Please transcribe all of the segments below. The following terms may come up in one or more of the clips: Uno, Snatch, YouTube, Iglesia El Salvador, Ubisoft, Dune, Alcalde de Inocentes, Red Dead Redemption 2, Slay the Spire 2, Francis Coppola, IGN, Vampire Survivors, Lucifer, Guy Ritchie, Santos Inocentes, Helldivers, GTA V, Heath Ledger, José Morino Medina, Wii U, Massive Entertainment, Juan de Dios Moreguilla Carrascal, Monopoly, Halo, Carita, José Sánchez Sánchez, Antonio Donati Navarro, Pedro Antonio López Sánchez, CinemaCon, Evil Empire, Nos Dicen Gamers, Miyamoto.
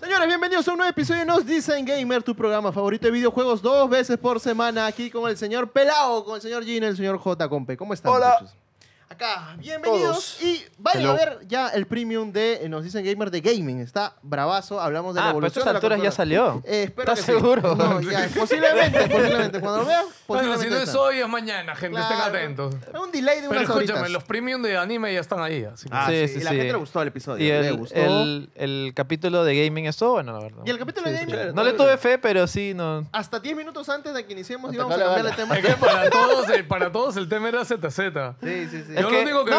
Señores, bienvenidos a un nuevo episodio de Nos Dicen Gamer, tu programa favorito de videojuegos 2 veces por semana, aquí con el señor Pelao, con el señor Gina, el señor J. Compe. ¿Cómo están? Hola. Muchachos? Acá, bienvenidos. Todos. Y vayan a ver ya el premium de Nos Dicen Gamer de Gaming. Está bravazo, hablamos de la evolución. Ah, a estas alturas ya salió. Espero ¿Estás que seguro? Sí. No, ya, posiblemente. Cuando lo vean, posiblemente. Bueno, si no es hoy, es mañana, gente. Claro. Estén atentos. Un delay de unas horitas. Pero escúchame, los premium de anime ya están ahí. Así sí. Y la gente le gustó el episodio. Y le gustó. El capítulo de Gaming es todo, bueno, la verdad. Y el capítulo de Gaming... No le tuve fe, pero sí... Hasta 10 minutos antes de que iniciemos íbamos a cambiar de tema. Es que para todos el tema era ZZ. Sí. Yo lo único que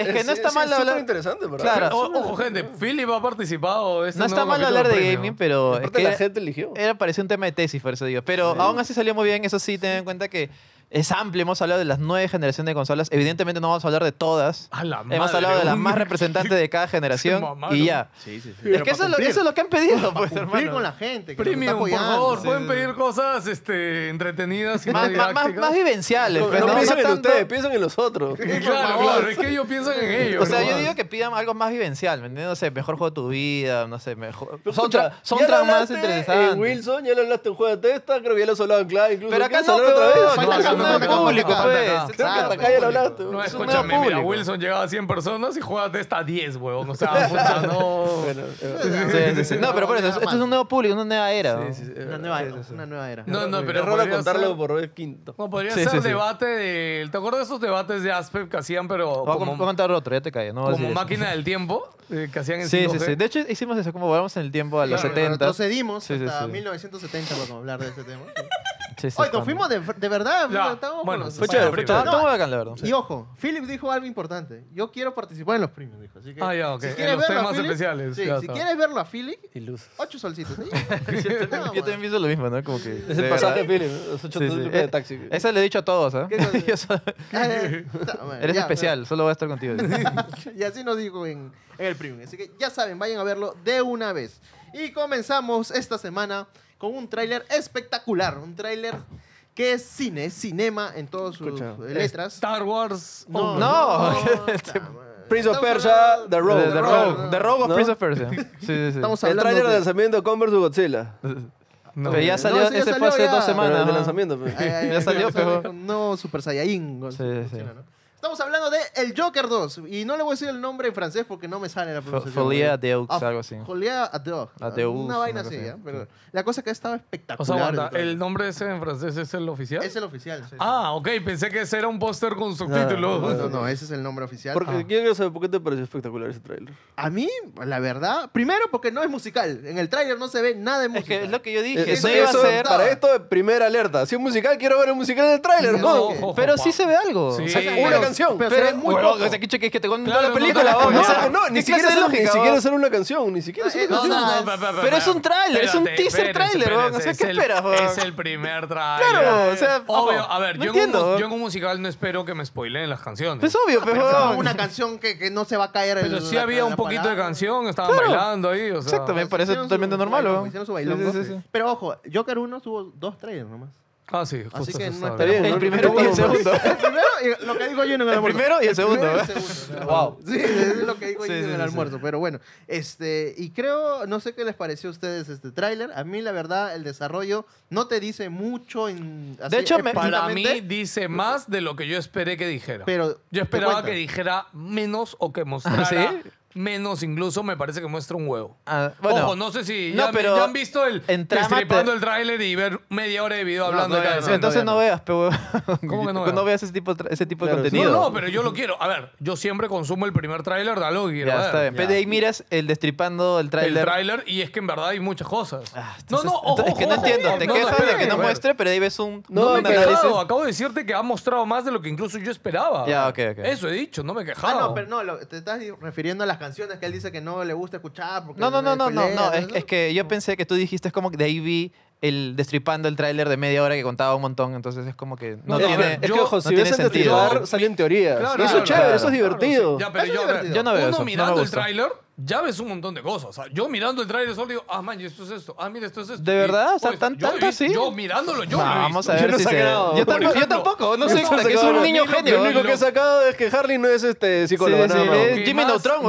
es que no está mal hablar. Es interesante, claro. Ojo, gente, Philip ha participado. No está mal hablar de gaming, pero es que la gente eligió. Parecía un tema de tesis, por eso digo. Pero aún así salió muy bien. Eso sí, ten en cuenta que es amplio. Hemos hablado de las 9 generaciones de consolas. Evidentemente no vamos a hablar de todas. Hemos hablado de las más representantes de cada generación y ya. Sí. Es que eso es lo que han pedido, pues, hermano. Con la gente. Premium, por favor. Pueden pedir cosas entretenidas y más vivenciales. No piensen en ustedes, piensen en los otros. Claro. Es que ellos piensan en ellos. O sea, yo digo que pidan algo más vivencial, ¿me entiendes? No sé, mejor juego de tu vida, no sé, mejor... Son más interesantes. Wilson, ya le hablaste un juego de testa, creo que ya lo has hablado en clave incluso. Pero acá no, pero... No, escúchame, mira, Wilson llegaba a 100 personas y jugaba de esta a 10, huevón. O sea, puta, no, pero por eso, esto es un nuevo público, una nueva era. Una nueva era. No, pero podría contarlo por el quinto. No, podría ser debate de... ¿Te acuerdas de esos debates de Aspect que hacían, pero... Voy a contar otro, ya te calles. Como máquina del tiempo, que hacían en 5G. Sí. De hecho, hicimos eso, como volvamos en el tiempo a los 70. Procedimos hasta 1970 para hablar de este tema. Oye, nos fuimos de verdad. Bueno, fue chévere. Todo bacán, la verdad. Y ojo, Philip dijo algo importante. Yo quiero participar en los premios, dijo. Así que, si quieres verlo a Philip, si quieres verlo a Philip, 8 solcitos. ¿Sí? Yo también pienso lo mismo, ¿no? Como que es el pasaje de Philip, los 8 solcitos de taxi. Eso le he dicho a todos, ¿eh? Eres especial, solo voy a estar contigo. Y así nos dijo en el premio. Así que ya saben, vayan a verlo de una vez. Y comenzamos esta semana con un tráiler espectacular, un tráiler que es cine, es cinema en todas sus letras. Star Wars. Prince of Persia, The Rogue. The Rogue of Prince of Persia. Sí. El tráiler de lanzamiento de Converse o Godzilla. Pero ya salió, ese fue hace 2 semanas. De lanzamiento. Ya salió, pero... No, Super Saiyajin. Sí. Estamos hablando de El Joker 2. Y no le voy a decir el nombre en francés porque no me sale la pronunciación. Folie à Deux, algo así. Folie à Deux. Una vaina así, ¿eh? Pero la cosa que estaba espectacular. O sea, banda, ¿el nombre ese en francés es el oficial? Es el oficial, sí. Ah, ok. Pensé que ese era un póster con subtítulos. No, ese es el nombre oficial. Porque quiero saber por qué te pareció espectacular ese tráiler. A mí, la verdad, primero porque no es musical. En el tráiler no se ve nada de música. Es que es lo que yo dije. Eso iba a ser para esto de primera alerta. Si es musical, quiero ver el musical del tráiler, ¿no? Pero sí se ve algo. Sí. Pero se ve muy poco. O sea, que te cuento toda la película. No, ni siquiera hacer una canción. Ni siquiera hacer una canción. Pero es un tráiler, es un teaser tráiler. O sea, ¿qué esperas? Es el primer tráiler. Claro, o sea, obvio. A ver, yo en un musical no espero que me spoileen las canciones. Es obvio, pero una canción que no se va a caer. Pero sí había un poquito de canción, estaban bailando ahí. Exacto, me parece totalmente normal. Hicieron su bailón. Pero ojo, Joker 1 tuvo 2 trailers nomás. Ah, sí. Así que no está bien. El primero y el segundo. El primero y lo que digo yo en el almuerzo. El primero y el segundo. Wow. Sí, es lo que digo yo en el almuerzo. Pero bueno, y creo, no sé qué les pareció a ustedes este tráiler. A mí, la verdad, el desarrollo no te dice mucho. De hecho, para mí dice más de lo que yo esperé que dijera. Pero yo esperaba que dijera menos o que mostrara... ¿Sí? Menos, incluso me parece que muestra un huevo. Bueno, ojo, no sé si ya han visto el destripando el tráiler y ver media hora de video hablando de cada... Entonces no veas, pero ¿cómo que no veas? No veas ese tipo de contenido. No, pero yo lo quiero. A ver, yo siempre consumo el primer tráiler de algo que quiero ver. Está bien. Pero de ahí miras el destripando el tráiler. El tráiler, y es que en verdad hay muchas cosas. Ojo, es que no entiendo. Te quejas de que no muestre, pero ahí ves un... No me he quejado. Acabo de decirte que ha mostrado más de lo que incluso yo esperaba. Ya, ok. Eso he dicho, no me he quejado. Ah, no, pero no, te estás refiriendo a las canciones que él dice que no le gusta escuchar porque no. Es que yo pensé que tú dijiste, es como que de ahí vi el destripando el tráiler de media hora que contaba un montón, entonces es como que no tiene... Es que ojo, si ves el destripar salen teorías. Eso es chévere, eso es divertido. Ya, pero yo no veo eso. Uno mirando el tráiler... ya ves un montón de cosas. O sea, yo mirando el trailer solo digo, ah, man, esto es esto. Ah, mira, esto es esto. ¿De verdad? O sea, tanto así. Yo mirándolo, yo no, lo he vamos visto. A ver yo no si se... Yo tampoco. No sé, que es un niño genio. Lo único que he sacado es que Harley no es psicólogo. Sí, sí, no, es Jimmy Neutron.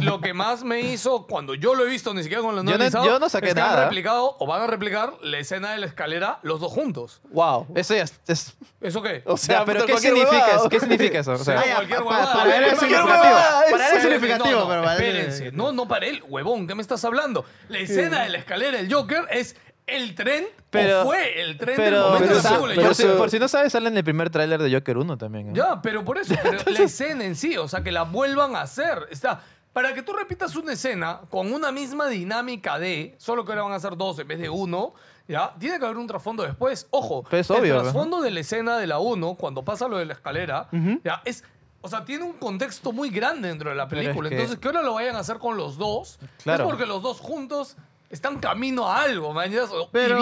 Lo que más me hizo, cuando yo lo he visto, ni siquiera con lo analizado, yo no saqué nada. Han replicado o van a replicar la escena de la escalera los dos juntos. Wow. Eso ya es... ¿Eso qué? O sea, pero ¿qué significa eso? ¿Qué significa eso? Para él es significativo. Para él es significativo, pero espérense. No, no para él, huevón, ¿qué me estás hablando? La escena de la escalera del Joker es el tren, pero, o fue el tren pero, del momento del Joker. Por si no sabes, sale en el primer tráiler de Joker 1 también. Ya, pero por eso, pero la escena en sí, o sea, que la vuelvan a hacer. Está... Para que tú repitas una escena con una misma dinámica de, solo que ahora van a ser dos en vez de uno, ¿ya? Tiene que haber un trasfondo después. Ojo, pues el obvio, trasfondo ¿no? de la escena de la 1, cuando pasa lo de la escalera, ¿ya? Es... O sea, tiene un contexto muy grande dentro de la película. Es que... Entonces, que ahora lo vayan a hacer con los dos, claro. Es porque los dos juntos están camino a algo, man. Pero...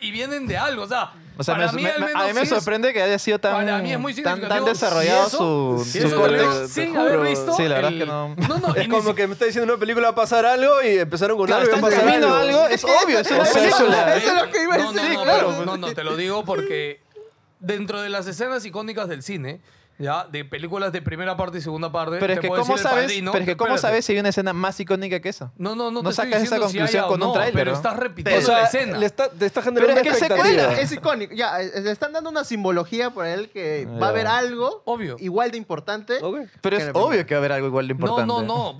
Y vienen de algo, o sea... O sea, para mí, al menos, a mí me sorprende que haya sido tan desarrollado su contexto. Sin haber visto. Sí, la verdad es que no. Es como que me está diciendo una película va a pasar algo y empezaron con algo. Claro, están camino a algo. Es obvio, es una película. Eso es lo que iba a decir, claro. No, te lo digo porque dentro de las escenas icónicas del cine... Ya, de películas de primera parte y segunda parte. Pero es que, ¿cómo sabes si hay una escena más icónica que esa? No sacas esa conclusión si con un tráiler. Pero estás repitiendo la escena. Te está generando una expectativa. Es icónico. Ya, le están dando una simbología por él que va a haber algo obvio. Igual de importante. Okay. Pero es obvio que va a haber algo igual de importante. No.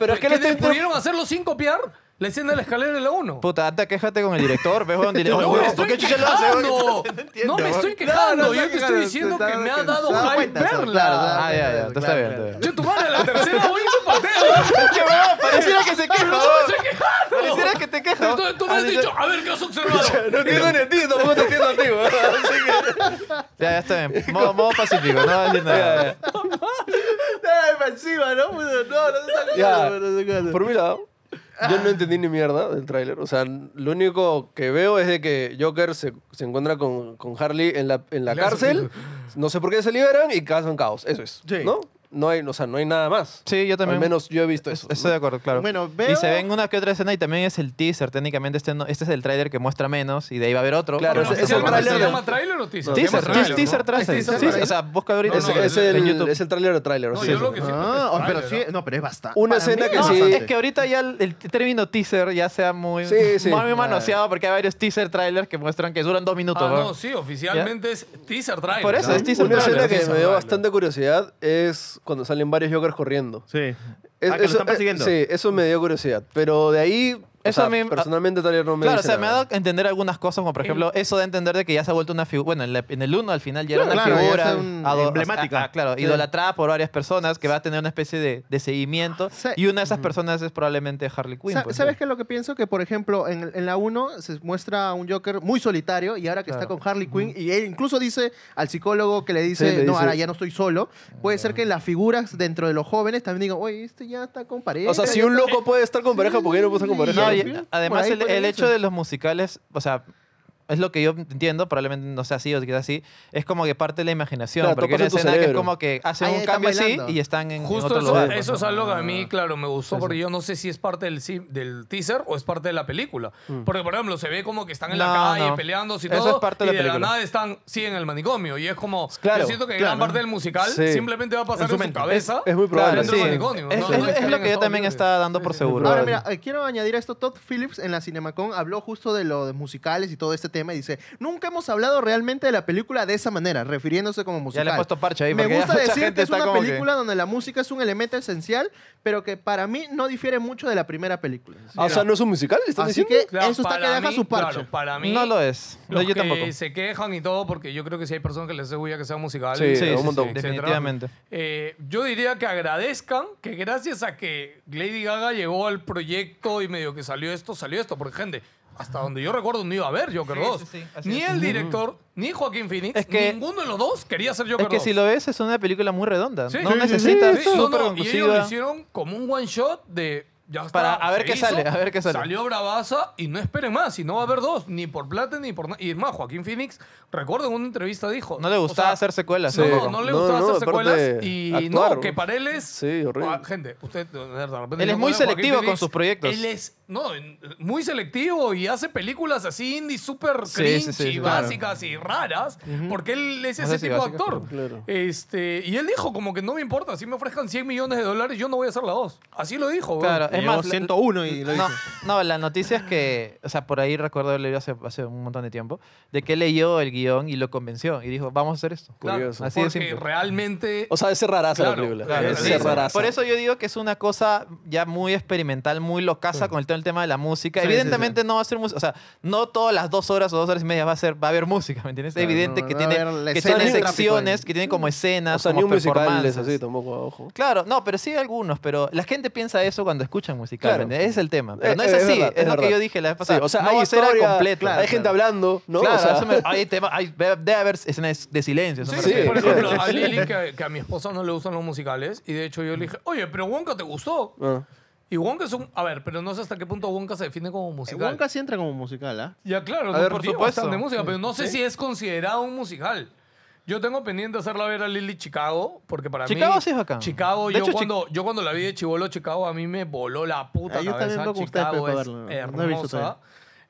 Pero ¿qué pudieron hacerlo sin copiar? La escena de la escalera de la 1. Puta, anda, quéjate con el director. Ve, ¿por qué chucha lo hace? No me estoy quejando. Yo te estoy diciendo que me ha dado hype verla. Ah, ya. Está bien. Yo, tu madre, la tercera voy a pateo. Que va, pareciera que se queja. No me estoy quejando. Pareciera que te quejas. Tú me has dicho, a ver, ¿qué has observado? No entiendo ni a ti, tampoco te entiendo a ti. Ya está bien. Modo pacífico, no va a decir nada. Está defensiva, ¿no? No, por mi lado. Yo no entendí ni mierda del tráiler. O sea, lo único que veo es de que Joker se encuentra con Harley en la cárcel. No sé por qué se liberan y causan caos. Eso es, sí. ¿No? No hay nada más. Sí, yo también. Al menos yo he visto eso. Estoy de acuerdo, claro. Bueno, veo... Y se ven una que otra escena y también es el teaser. Técnicamente este es el tráiler que muestra menos y de ahí va a haber otro. Claro, ¿es el tráiler o teaser? Teaser, teaser. O sea, busca ahorita. Es el tráiler de tráiler. No, yo lo que sí. No, pero es bastante. Una escena que sí. Es que ahorita ya el término teaser ya sea muy manoseado porque hay varios teaser trailers que muestran que duran 2 minutos. Ah, no, sí, oficialmente es teaser trailer. Por eso es teaser trailer. Una escena que me dio bastante curiosidad es... cuando salen varios Jokers corriendo. Sí. Lo están persiguiendo. Sí, eso me dio curiosidad. Pero de ahí... Eso o sea, personalmente todavía no me claro, dice o sea, nada. Me ha dado a entender algunas cosas, como por ejemplo, eso de entender de que ya se ha vuelto una figura... Bueno, en el 1 al final ya era una figura emblemática. Claro, sí. Idolatrada por varias personas, que va a tener una especie de seguimiento. Sí. Y una de esas personas es probablemente Harley Quinn. ¿Sabes qué es lo que pienso? Que, por ejemplo, en la 1 se muestra un Joker muy solitario y ahora que está con Harley Quinn, y él incluso dice al psicólogo que le dice, no, ahora ya no estoy solo. Puede ser que las figuras dentro de los jóvenes también digan, oye, este ya está con pareja. O sea, si un loco puede estar con pareja, ¿por qué no puede estar con pareja? Además, el hecho de los musicales, o sea, es lo que yo entiendo, probablemente no sea así o quizás así, es como que parte de la imaginación, claro, porque hay una escena que es como que hacen un cambio así y están en otro lugar. Eso es algo que a mí, claro, me gustó, porque yo no sé si es parte del teaser o es parte de la película. Porque, por ejemplo, se ve como que están en la calle peleándose y todo, eso es parte de la película. Y de la nada sí, en el manicomio, y es como, yo siento que gran parte del musical simplemente va a pasar en su cabeza dentro del manicomio. Es lo que yo también estaba dando por seguro. Ahora, mira, quiero añadir esto, Todd Phillips en la CinemaCon habló justo de lo de musicales y todo este tema y dice, nunca hemos hablado realmente de la película de esa manera, refiriéndose como musical. Ya le he puesto parche ahí. Me gusta decir que es una película donde la música es un elemento esencial, pero que para mí no difiere mucho de la primera película. Sí, o sea, ¿no es un musical? ¿Están diciendo? Así que claro, eso está que deja su parche. Claro, para mí no lo es. No, yo tampoco. Se quejan y todo, porque yo creo que si hay personas que les asegura que sea musical. Sí, un montón. Definitivamente. Yo diría que agradezcan que gracias a que Lady Gaga llegó al proyecto y medio que salió esto, porque gente... Hasta donde yo recuerdo, no iba a haber Joker 2. Sí, ni el director, ni Joaquín Phoenix, es que ninguno de los dos quería ser Joker 2. Es que si lo ves, es una película muy redonda. Sí. No necesitas... Sí. Y ellos lo hicieron como un one shot de... Ya está. A ver qué sale. Salió bravaza y no esperen más. Y no va a haber dos, ni por plata ni por nada. Y es más, Joaquín Phoenix, recuerdo en una entrevista dijo... No le gustaba hacer secuelas. No le gustaba hacer secuelas. Y actuar, no, que para él es... Sí, horrible. Gente, usted... De repente, él es muy selectivo Phoenix, con sus proyectos. Él es muy selectivo y hace películas así indie, súper cringe y básicas y raras. Porque él es ese tipo de actor. Claro. Y él dijo como que no me importa, si me ofrezcan $100 millones, yo no voy a hacer la 2. Así lo dijo. Claro. Es más, 101 y lo no, la noticia es que, o sea, por ahí recuerdo haber leído hace un montón de tiempo, de que leyó el guión y lo convenció y dijo, vamos a hacer esto. Claro, así de simple. Realmente... O sea, es raraza la película. Claro, es raraza. Por eso yo digo que es una cosa ya muy experimental, muy locaza con todo el tema de la música. Sí, evidentemente no va a ser música, o sea, no todas las 2 horas o 2 horas y media va a haber música, ¿me entiendes? Claro, es evidente que tiene secciones, que tienen como escenas, o sea, como performances. Así, tampoco, ojo. Claro, no, pero sí algunos, pero la gente piensa eso cuando escucha musical, claro. Es el tema, pero no es así, es lo que yo dije la vez pasada, sí, o sea, no hay historia completa, claro, hay gente hablando, ¿no? Claro, o sea, debe haber escenas de silencio. Sí, por ejemplo, a Lili, que a mi esposa no le gustan los musicales, y de hecho yo le dije, oye, pero Wonka te gustó. Y Wonka es un... A ver, pero no sé hasta qué punto Wonka se define como musical. Wonka sí entra como musical, ¿ah? Ya, claro, a ver, por supuesto, de música, pero no sé si es considerado un musical. Yo tengo pendiente hacerla ver a Lily Chicago, porque para mí... Chicago sí es acá. Chicago, yo cuando la vi de chibolo, Chicago a mí me voló la puta cabeza. Chicago es hermosa.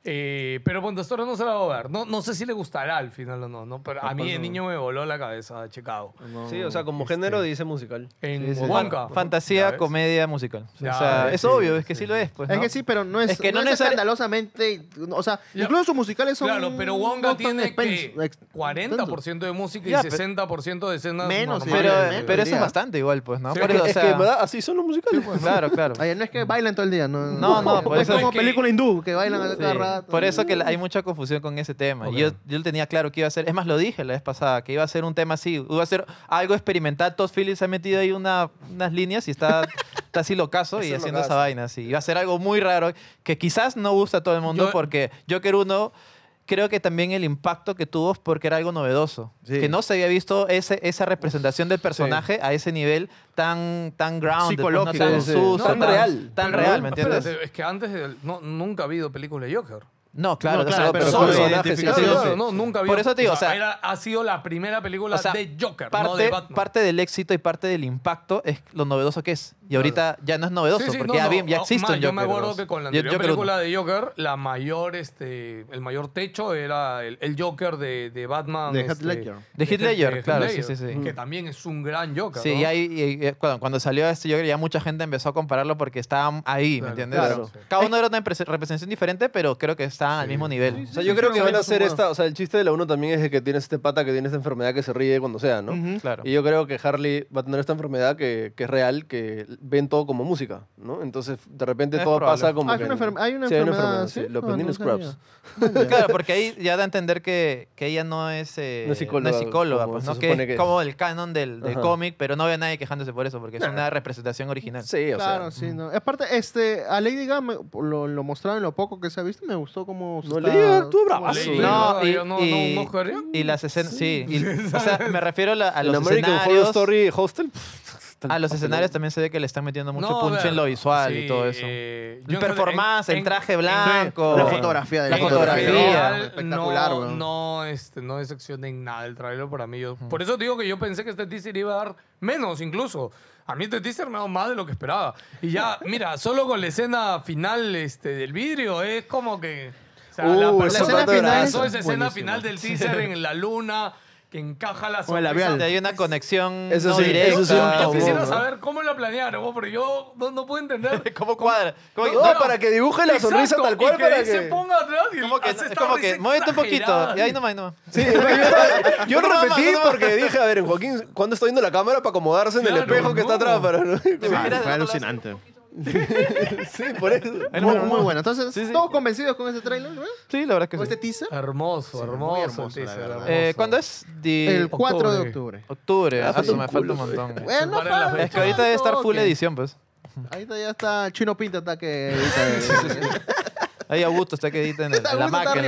Pero cuando esto no se la va a ver. No sé si le gustará al final o no, pero a mí de niño me voló la cabeza Chicago. No, sí, o sea, como género dice musical. En Wonka. Fantasía, comedia, musical. O sea, es obvio, es que sí lo es. Pues, ¿no? Es que sí, pero no es, es escandalosamente... O sea, incluso sus musicales son... Claro, pero Wonka tiene que 40% de música y 60% de escenas normales. Pero eso es bastante igual, pues, ¿no? Es que así son los musicales. Claro, claro. No es que bailan todo el día. No. Es como película hindú, que bailan a cada rato. Por eso que hay mucha confusión con ese tema. Okay. Yo tenía claro que iba a ser... Es más, lo dije la vez pasada, que iba a ser un tema así. Iba a ser algo experimental. Todd Phillips ha metido ahí unas líneas y está así locazo y haciendo esa vaina. Así. Iba a ser algo muy raro que quizás no gusta a todo el mundo porque Joker 1... Creo que también el impacto que tuvo porque era algo novedoso. Sí. Que no se había visto esa representación del personaje a ese nivel tan grounded. Psicológico. Tan real, ¿me entiendes? Espérate, es que antes nunca ha habido película de Joker. No, claro. Nunca había. Por eso te digo, ha sido la primera película de Joker, no de Batman. Parte del éxito y parte del impacto es lo novedoso que es. Y ahorita ya no es novedoso, porque ya existe un Joker. Yo me acuerdo que con la anterior película de Joker, el mayor techo era el Joker de Batman. De Heath Ledger. De Heath Ledger, claro, sí. Que también es un gran Joker. Sí, y cuando salió este Joker ya mucha gente empezó a compararlo porque estaban ahí, ¿me entiendes? Cada uno era una representación diferente, pero creo que está al mismo nivel. O sea, yo creo que van a hacer esta... O sea, el chiste de la 1 también es de que tienes este pata que tiene esta enfermedad que se ríe cuando sea, ¿no? Claro. Y yo creo que Harley va a tener esta enfermedad que es real, que ven todo como música, ¿no? Entonces, de repente todo pasa como... Hay una enfermedad, sí. Lo aprendí en Scraps. Claro, porque ahí ya da a entender que ella no es psicóloga, pues, ¿no? Que es como el canon del cómic, pero no veo a nadie quejándose por eso, porque es una representación original. Sí, o sea... Claro, sí, ¿no? Aparte, a Lady Gaga lo mostraron lo poco que se ha visto, me gustó como... Y las escenas... Sí. O sea, me refiero a los escenarios... Story Hostel... A los escenarios también se ve que le están metiendo mucho punch en lo visual y todo eso. El performance, el traje blanco... La fotografía de la fotografía. Espectacular, güey. No decepcionen nada el trailer para mí. Por eso digo que yo pensé que este teaser iba a dar menos incluso. A mí este teaser me ha dado más de lo que esperaba. Y ya, mira, solo con la escena final del vidrio es como que... O sea, la escena final del teaser en la luna... Que encaja la sonrisa. Hay una conexión directa. Eso sí, yo quisiera saber cómo la planearon, porque yo no puedo entender. ¿Cómo cuadra? Para que dibuje la sonrisa tal cual. Y que se ponga atrás y es como que muévete un poquito. Y ahí nomás. Sí, yo repetí porque dije, a ver, Joaquín, ¿cuándo está viendo la cámara para acomodarse en el espejo que está atrás? Fue alucinante. Sí, por eso. Muy bueno. Entonces, ¿todos convencidos con ese tráiler? Sí, la verdad es que sí. ¿Con este teaser? Hermoso teaser. ¿Cuándo es? El 4 de octubre. Me falta un montón. Es que ahorita debe estar full edición, pues. Ahorita ya está Chino Pinta, está que edita. Ahí Augusto está que edita en la Mac.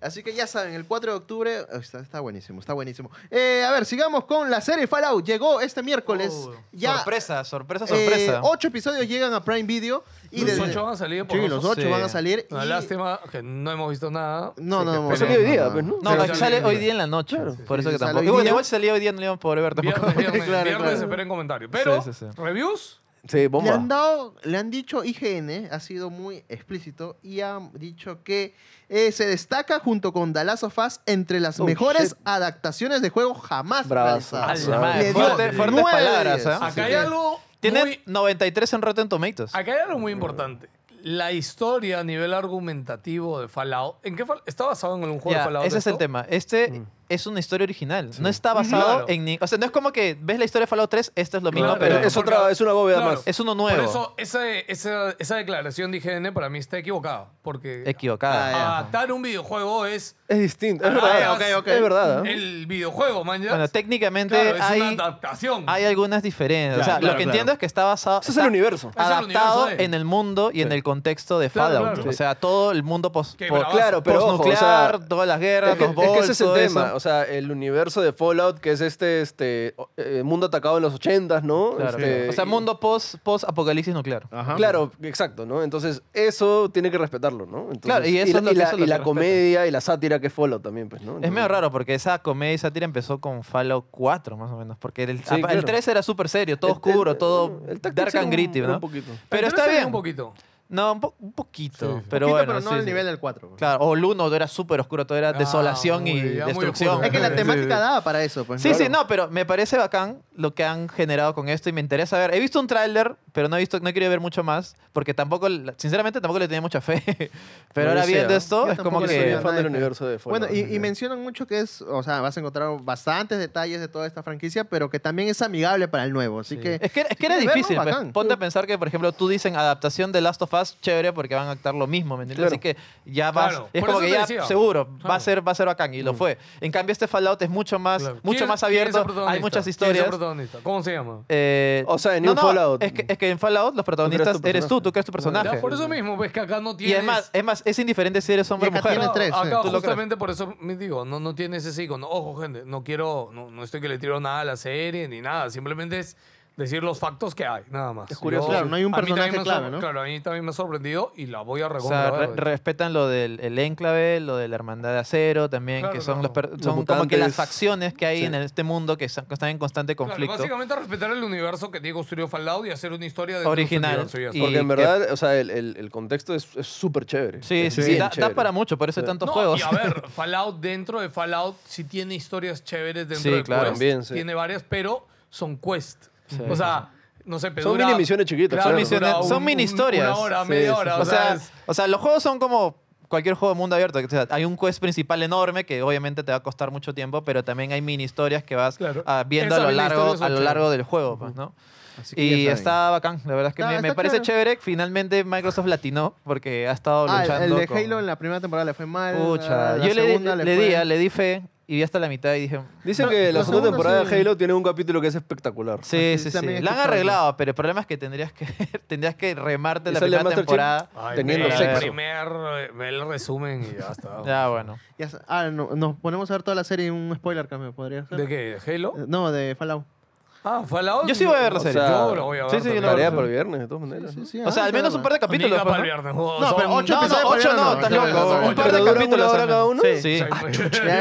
Así que ya saben, el 4 de octubre... Está buenísimo, está buenísimo. A ver, sigamos con la serie Fallout. Llegó este miércoles. Ya, sorpresa, sorpresa, sorpresa. 8 episodios llegan a Prime Video. Y los 8 van a salir. Sí, los 8 van a salir. Una lástima que no hemos visto nada. No, no, no. Salió hoy día, pues, ¿no? No, la que sale hoy día en la noche. Por eso que tampoco. Y bueno, igual si salía hoy día no le iban a poder ver tampoco. Viernes, esperen comentarios. Pero, ¿reviews? Sí, bomba. Le han dicho IGN, ha sido muy explícito, y han dicho que se destaca junto con The Last of Us entre las mejores adaptaciones de juego jamás realizadas. Fuertes palabras. Acá hay algo... Tienen 93 en Rotten Tomatoes. Acá hay algo muy importante. La historia a nivel argumentativo de Fallout. ¿En qué está basado en algún juego de Fallout? Ese es el tema. Es una historia original. Sí. No está basado en... O sea, no es como que ves la historia de Fallout 3, esto es lo mismo, pero... Es una bóveda más. Es uno nuevo. Por eso, esa declaración de IGN para mí está equivocada. Porque... Equivocada. Adaptar un videojuego es... Es distinto. Es verdad. Es verdad. El videojuego, man. Bueno, técnicamente hay... Es una adaptación. Hay algunas diferencias. Claro, o sea, lo que entiendo es que está basado... Eso es el universo. Adaptado en el mundo y en el contexto de Fallout. O sea, todo el mundo postnuclear, todas las guerras, los bols, es que ese es el tema. O sea, el universo de Fallout, que es mundo atacado en los 80s, ¿no? Claro, o sea, mundo post-apocalipsis nuclear. Ajá. Claro, exacto, ¿no? Entonces, eso tiene que respetarlo, ¿no? Entonces, claro, y eso la comedia y la sátira que es Fallout también, pues, ¿no? Entonces, es medio raro, porque esa comedia y sátira empezó con Fallout 4, más o menos, porque el 3 era súper serio, todo oscuro, todo dark and gritty, ¿no? Un poquito. Pero está bien. Un poquito. No, un poquito, sí, pero bueno. Pero no al nivel del 4. Claro, o el 1 era súper oscuro, todo era desolación y destrucción. Es que la temática daba para eso. Pues, sí, pero me parece bacán lo que han generado con esto y me interesa ver. He visto un tráiler, pero no he querido ver mucho más, porque tampoco, sinceramente, tampoco le tenía mucha fe. Pero ahora viendo esto, es como que... Soy fan del universo de Fallout. Bueno, y mencionan mucho que es, o sea, vas a encontrar bastantes detalles de toda esta franquicia, pero que también es amigable para el nuevo, así que... Es que era difícil. Ponte a pensar que, por ejemplo, tú dicen adaptación de Last of Us, chévere, porque van a actuar lo mismo, ¿me entiendes? Claro. Así que ya vas, es como que ya seguro, va a ser bacán, y lo fue. En cambio, este Fallout es mucho más abierto, hay muchas historias. ¿Cómo se llama? O sea, en Fallout. Es que en Fallout los protagonistas eres tú creas tu personaje. Ya, por eso mismo, ves que acá no tienes... Y es más, es indiferente si eres hombre o mujer. Acá justamente por eso me digo, no tienes ese icono. Ojo, gente, no estoy que le tiro nada a la serie, ni nada, simplemente es... decir los factos que hay, nada más. Es curioso. Claro, no hay un personaje clave, ¿no? Claro, a mí también me ha sorprendido y la voy a recomendar. O sea, respetan lo del enclave, lo de la hermandad de acero también, claro, que son, son como que las facciones que hay en este mundo que están en constante conflicto. Claro, básicamente respetar el universo que tiene construido Fallout y hacer una historia de original. Porque en verdad, o sea, el contexto es súper chévere. Sí, da para mucho, por eso hay tantos juegos. Y a ver, Fallout dentro de Fallout sí tiene historias chéveres dentro de Quest. También, tiene varias, pero son Quest. Sí. O sea, no sé, pero son mini misiones chiquitas. Claro, son mini historias. Una hora, media hora. Sí. O sea, los juegos son como cualquier juego de mundo abierto. O sea, hay un quest principal enorme que obviamente te va a costar mucho tiempo, pero también hay mini historias que vas viendo a lo largo del juego, pues, ¿no? Y está bacán, la verdad es que me parece chévere. Finalmente Microsoft latinó porque ha estado luchando. El de Halo en la primera temporada le fue mal. Pucha, yo le di fe. Y vi hasta la mitad y dije... Dicen que la segunda temporada de Halo tiene un capítulo que es espectacular. Sí. La han arreglado, pero el problema es que tendrías que remarte la primera temporada. Teniendo sexo. El resumen y ya está. Ya, bueno. Nos ponemos a ver toda la serie en un spoiler, Cami, ¿podría ser? ¿De qué? ¿Halo? No, de Fallout. Fallout. Yo sí voy a ver la serie. Yo lo voy a ver. Sí, tarea para el viernes, de todas maneras. Sí, o sea, al menos un par de capítulos. Para el viernes. No, pero 8 no, estás loco. Un par de capítulos cada uno. Sí.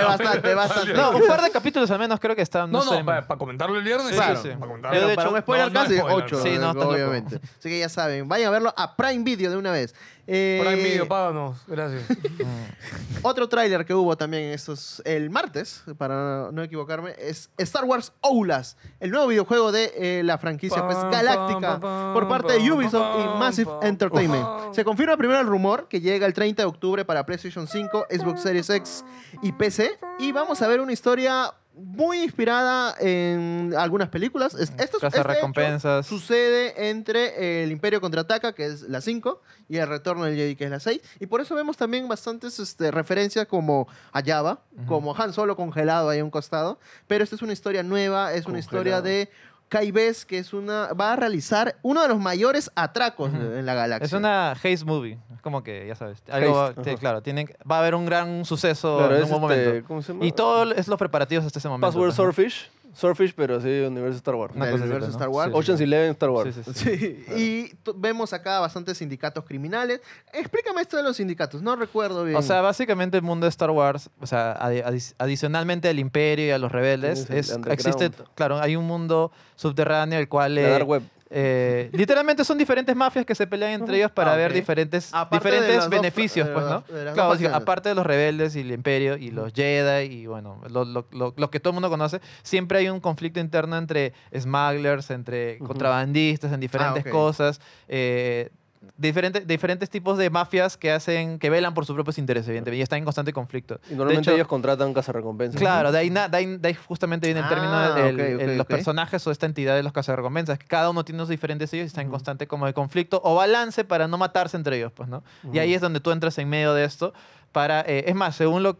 Bastante. No, un par de capítulos al menos creo que están. No, para comentarlo el viernes. Claro. Para un spoiler casi 8. Sí, no, obviamente. Así que ya saben, vayan a verlo a Prime Video de una vez. Prime Video, páganos. Gracias. Otro tráiler que hubo también el martes, para no equivocarme, es Star Wars Outlast, el nuevo videojuego de la franquicia galáctica por parte de Ubisoft y Massive Entertainment. Se confirma primero el rumor que llega el 30 de octubre para PlayStation 5, Xbox Series X y PC, y vamos a ver una historia muy inspirada en algunas películas. Recompensas. Sucede entre el Imperio Contraataca, que es la 5, y el Retorno del Jedi, que es la 6. Y por eso vemos también bastantes referencias como a Java, como Han Solo congelado ahí a un costado. Pero esta es una historia nueva, es una historia de Kaibes, que es una, va a realizar uno de los mayores atracos en la galaxia. Es una heist movie. Es como que, ya sabes, algo, claro, va a haber un gran suceso, claro, en un momento. ¿Cómo se llama? Y todo es los preparativos hasta ese momento. Password Swordfish. Surfish, pero sí, universo Star Wars. El universo, ¿no? Star Wars. Sí, Ocean's Eleven, Star Wars. Sí, sí, sí. Sí. Claro. Y vemos acá bastantes sindicatos criminales. Explícame esto de los sindicatos, no recuerdo bien. O sea, básicamente el mundo de Star Wars, o sea, adicionalmente al Imperio y a los rebeldes, existe, claro, hay un mundo subterráneo, el cual... La Dark Web. Literalmente son diferentes mafias que se pelean entre ellos para ver diferentes beneficios, pues, ¿no? Claro, aparte de los rebeldes y el Imperio y los Jedi y, bueno, los que todo el mundo conoce, siempre hay un conflicto interno entre smugglers, entre contrabandistas, en diferentes cosas. Diferentes tipos de mafias que hacen, que velan por sus propios intereses, evidentemente, y están en constante conflicto. Y normalmente, de hecho, ellos contratan cazarrecompensas. Claro, de ahí justamente viene el término de los personajes o esta entidad de los cazarrecompensas. Cada uno tiene unos diferentes sellos y está en constante como de conflicto o balance para no matarse entre ellos, pues, ¿no? Y ahí es donde tú entras en medio de esto. Para, es más, según los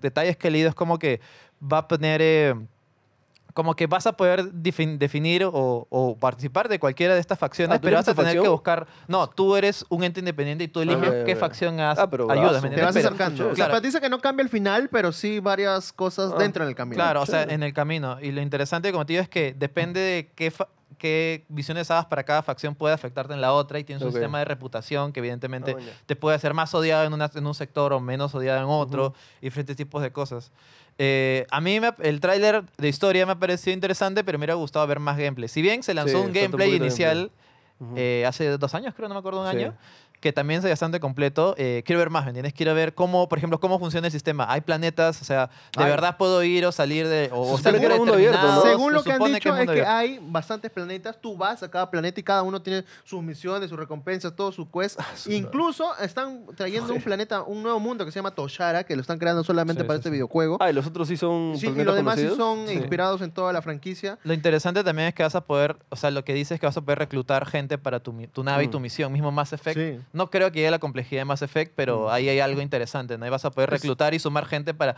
detalles que he leído, es como que va a poner... como que vas a poder definir o participar de cualquiera de estas facciones, pero vas a tener que buscar... No, tú eres un ente independiente y tú eliges qué facción ayudas. Te vas acercando. Claro. O sea, dice que no cambia el final, pero sí varias cosas dentro del camino. Claro, o sea, en el camino. Y lo interesante, como te digo, es que depende de qué visiones hagas para cada facción puede afectarte en la otra, y tienes un sistema de reputación que evidentemente te puede hacer más odiado en un sector o menos odiado en otro, y diferentes tipos de cosas. A mí el tráiler de historia me ha parecido interesante, pero me hubiera gustado ver más gameplay. Si bien se lanzó un gameplay inicial hace 2 años, creo, no me acuerdo, un año, que también es bastante completo. Quiero ver más, ¿me entiendes? Quiero ver cómo, por ejemplo, cómo funciona el sistema. Hay planetas, o sea, de verdad puedo ir o salir de... O sea, que mundo abierto, ¿no? Según lo que han dicho, es que hay bastantes planetas. Tú vas a cada planeta y cada uno tiene sus misiones, sus recompensas, todo su quest. Incluso están trayendo un planeta, un nuevo mundo que se llama Toshara, que lo están creando solamente para este videojuego. Ah, y los otros sí son planetas, y los demás sí son inspirados en toda la franquicia. Lo interesante también es que vas a poder, o sea, lo que dice es que vas a poder reclutar gente para tu nave y tu misión. Mismo Mass Effect. Sí. No creo que llegue a la complejidad de Mass Effect, pero ahí hay algo interesante, ¿no? Ahí vas a poder reclutar y sumar gente para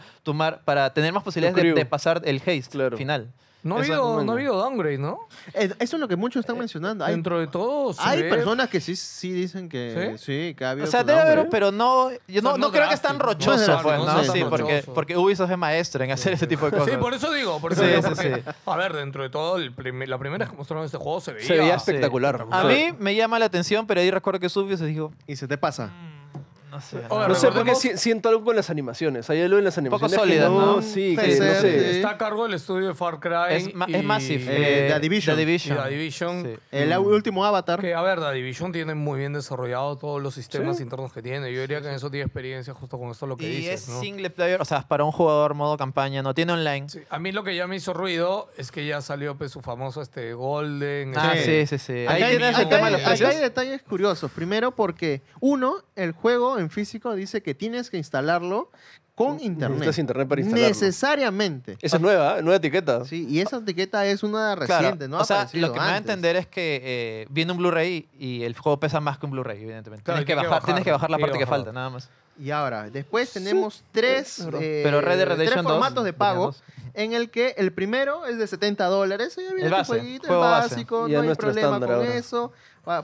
tener más posibilidades de pasar el heist final. No ha habido downgrade, ¿no? Eso es lo que muchos están mencionando. Dentro de todo, hay personas que sí dicen que sí, que ha habido. O sea, debe haber, pero no. Yo no creo que es tan rochoso, pues, ¿no? Sí, porque Ubisoft es maesttra en hacer ese tipo de cosas. Sí, por eso digo. A ver, dentro de todo, la primera vez que mostraron este juego se veía espectacular. A mí me llama la atención, pero ahí recuerdo que subió y se dijo. Y se te pasa. No sé, no sé por qué siento algo con las animaciones. Hay algo en las animaciones. Poco sólidas, ¿no? Sí, no sé. Está a cargo del estudio de Far Cry. Es Massive. The Division. Sí. El último Avatar. Que, a ver, The Division tiene muy bien desarrollado todos los sistemas internos que tiene. Yo diría que en eso tiene experiencia justo con esto lo que dices. Y es single player, o sea, para un jugador modo campaña, no tiene online. Sí. A mí lo que ya me hizo ruido es que ya salió su famoso Golden. Sí. Ahí tienes el tema de los precios. Hay detalles curiosos. Primero porque, el juego en físico dice que tienes que instalarlo con internet. Necesitas internet para instalarlo. Necesariamente. Esa es nueva etiqueta. Sí, y esa etiqueta es una reciente, claro. No ha aparecido antes. Lo que me va a entender es que viene un Blu-ray y el juego pesa más que un Blu-ray, evidentemente. Claro, tienes que bajar la parte que falta, nada más. Y ahora, después tenemos tres formatos de pago, en el que el primero es de $70. Ya viene el juego básico, no hay problema con eso.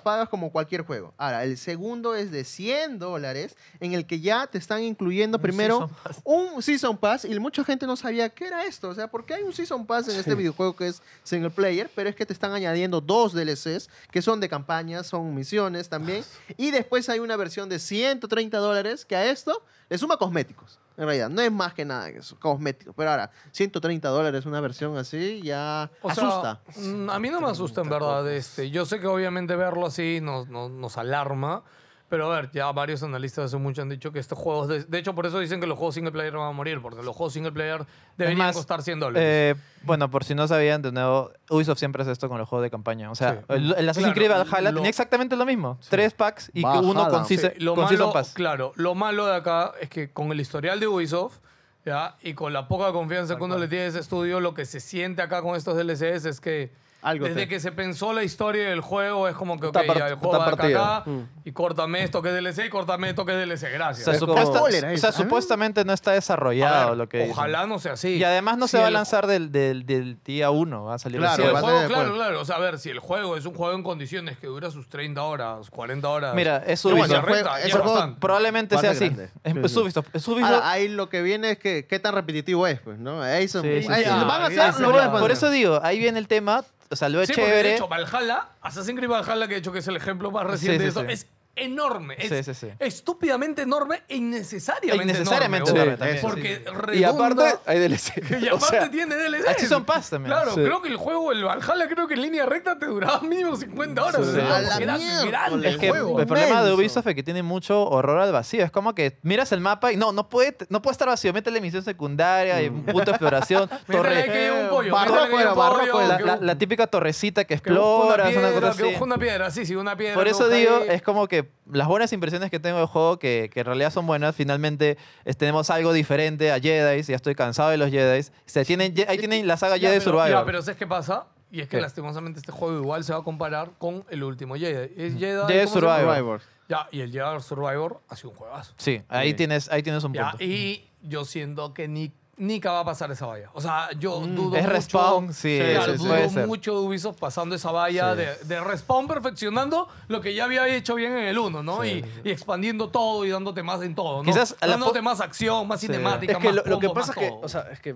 Pagas como cualquier juego. Ahora, el segundo es de $100, en el que ya te están incluyendo primero un Season Pass. Y mucha gente no sabía qué era esto. O sea, ¿por qué hay un Season Pass en este videojuego que es single player? Pero es que te están añadiendo 2 DLCs, que son de campaña, son misiones también. Y después hay una versión de $130, que a esto le suma cosméticos. En realidad, no es más que nada eso, cosméticos. Pero ahora, $130, una versión así, ya asusta. A mí no me asusta, en verdad. Yo sé que obviamente verlo así nos alarma. Pero a ver, ya varios analistas hace mucho han dicho que estos juegos... De hecho, por eso dicen que los juegos single player van a morir, porque los juegos single player deberían costar $100. Bueno, por si no sabían, de nuevo, Ubisoft siempre hace esto con los juegos de campaña. O sea, el Assassin's Creed Valhalla tenía exactamente lo mismo. 3 packs y uno con Season Pass. Claro, lo malo de acá es que con el historial de Ubisoft... ¿ya? Y con la poca confianza que uno le tiene a ese estudio, lo que se siente acá con estos DLCs es que desde que se pensó la historia del juego es como que, ok, ya el juego va acá y córtame esto que es DLC y córtame esto que es DLC, gracias. O sea, supuestamente no está desarrollado lo que ojalá no sea así. Y además no se va a lanzar del día 1, va a salir así. Claro. O sea, a ver, si el juego es un juego en condiciones que dura sus 30 horas, 40 horas... Mira, es Ubisoft. Probablemente sea así. Es Ubisoft. Ahí lo que viene es que qué tan repetitivo es, pues, ¿no? Por eso digo, ahí viene el tema... O sea, lo es chévere. De hecho, Valhalla, Assassin's Creed Valhalla, que he hecho que es el ejemplo más reciente de eso, es enorme. Es estúpidamente enorme e innecesariamente enorme. Porque redunda... Y aparte hay DLC. Y aparte tiene DLC. Así son paz también. Claro, creo que el juego, el Valhalla, creo que en línea recta te duraba mínimo 50 horas. Sí. Era grande el juego. El problema de Ubisoft es que tiene mucho horror al vacío. Es como que miras el mapa y no puede estar vacío. Métele misión secundaria y un punto de exploración. La típica torrecita que explora. Que busca una piedra. Sí, sí, una piedra. Por eso digo, es como que las buenas impresiones que tengo del juego, que en realidad son buenas, finalmente tenemos algo diferente a Jedi. Ya estoy cansado de los Jedi. Ahí tienen la saga Jedi Survivor. Pero ¿sabes qué pasa? Y es que lastimosamente este juego igual se va a comparar con el último Jedi. Es Jedi Survivor. Ya, y el Jedi Survivor ha sido un juegazo. Sí, ahí tienes un punto. Y yo siento que Nika va a pasar esa valla. O sea, yo dudo mucho. Respawn, sí. Claro, dudo mucho de Ubisoft pasando esa valla de Respawn, perfeccionando lo que ya había hecho bien en el 1, ¿no? Sí. Y expandiendo todo y dándote más en todo, ¿no? Quizás dándote más acción, más cinemática, es que más lo que pasa es que, todo. O sea, es que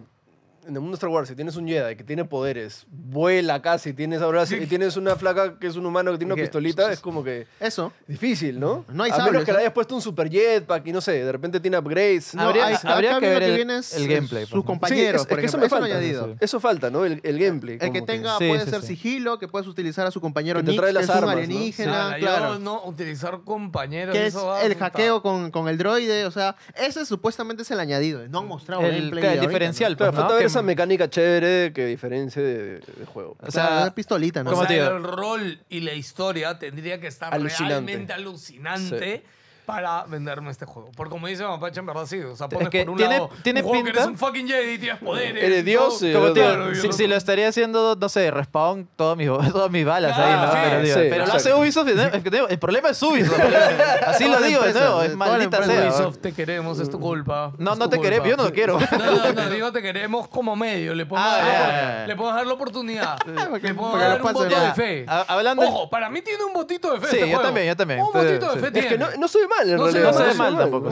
en el mundo de Star Wars, si tienes un Jedi que tiene poderes, vuela casi, tienes abrazo, y tienes una flaca que es un humano que tiene una pistolita, es como que... Eso. Difícil, ¿no? No hay sables. A menos que le hayas puesto un super jetpack y no sé, de repente tiene upgrades. No, habría que ver el gameplay. Sus compañeñeros, por ejemplo. Eso falta, eso falta, ¿no? El gameplay. El que tenga puede ser sigilo, que puedes utilizar a su compañero Nick, que es un alienígena. Claro, no utilizar compañeros. Que es el hackeo con el droide, o sea, ese supuestamente es el añadido. No han mostrado gameplay. El diferencial, pero falta ver esa mecánica chévere que diferencia de juego. O sea, la pistolita, ¿no? O sea, el rol y la historia tendría que estar realmente alucinante para venderme este juego. Porque como dice Mapache, en verdad sí. O sea, pones por un lado un juego que eres un fucking Jedi, tienes poderes. Eres Dios. Si lo estaría haciendo, no sé, Respawn, todas mis balas ahí. Pero lo hace Ubisoft. El problema es Ubisoft. Así lo digo de nuevo. Es maldita sea. Ubisoft, te queremos, es tu culpa. No, no te queremos, yo no quiero. No, digo te queremos como medio. Le podemos dar la oportunidad. Le podemos dar un botito de fe. Ojo, para mí tiene un botito de fe este juego. Sí, yo también. Un botito de fe tiene. Es que no soy mal. No se ve mal tampoco.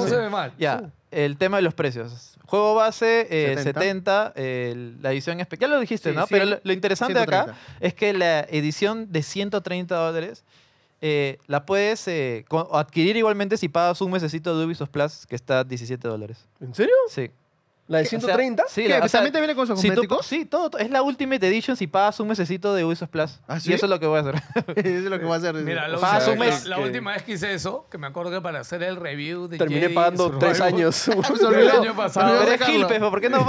Ya, el tema de los precios. Juego base, 70, la edición especial. Ya lo dijiste, sí, ¿no? Sí, pero lo interesante 130. Acá es que la edición de $130 la puedes adquirir igualmente si pagas un mesecito de Ubisoft Plus, que está $17. ¿En serio? Sí. ¿La de 130? O sea, sí, ¿también te viene con sus cosméticos? Sí, todo. Es la Ultimate Edition si pagas un mesecito de Ubisoft Plus. ¿Ah, sí? Y eso es lo que voy a hacer. Mira, la última vez que hice eso, que me acuerdo que para hacer el review de terminé pagando 3 años. El año pasado. Pero es Gil, ¿por qué no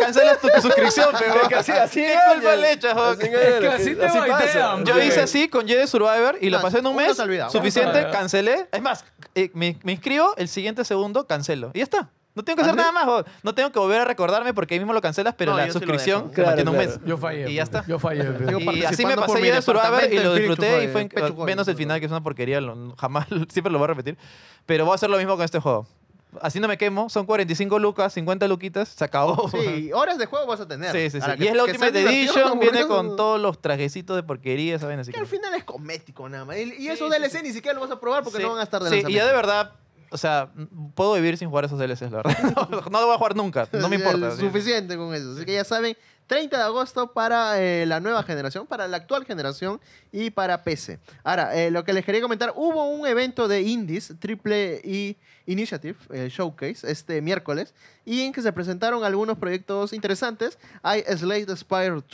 cancelas tu suscripción? Porque así es. Es que así te baitean. Yo hice así con Jedi Survivor y lo pasé en un mes. Suficiente, cancelé. Es más, me inscribo, el siguiente segundo cancelo. Y ya está. No tengo que hacer nada más, vos. No tengo que volver a recordarme porque ahí mismo lo cancelas, pero la suscripción se mantiene un mes. Yo fallé. Y ya está. Yo fallé. Y así me pasé Jedi Survivor y lo disfruté y fue menos el final, que es una porquería. Jamás, siempre lo voy a repetir. Pero voy a hacer lo mismo con este juego. Así no me quemo. Son 45 lucas, 50 luquitas. Se acabó. Sí, horas de juego vas a tener. Sí. Y es la Ultimate Edition. Viene con todos los trajecitos de porquería, ¿saben? Así que al final es cosmético nada más. Y eso DLC ni siquiera lo vas a probar porque no van a estar de lanzamiento. Sí, y ya de verdad... O sea, puedo vivir sin jugar esos DLCs, la verdad. No lo voy a jugar nunca, no me importa. Suficiente con eso. Así que ya saben, 30 de agosto para la nueva generación, para la actual generación y para PC. Ahora, lo que les quería comentar, hubo un evento de Indies, Triple E Initiative Showcase, este miércoles, y en que se presentaron algunos proyectos interesantes. Hay Slay the Spire 2,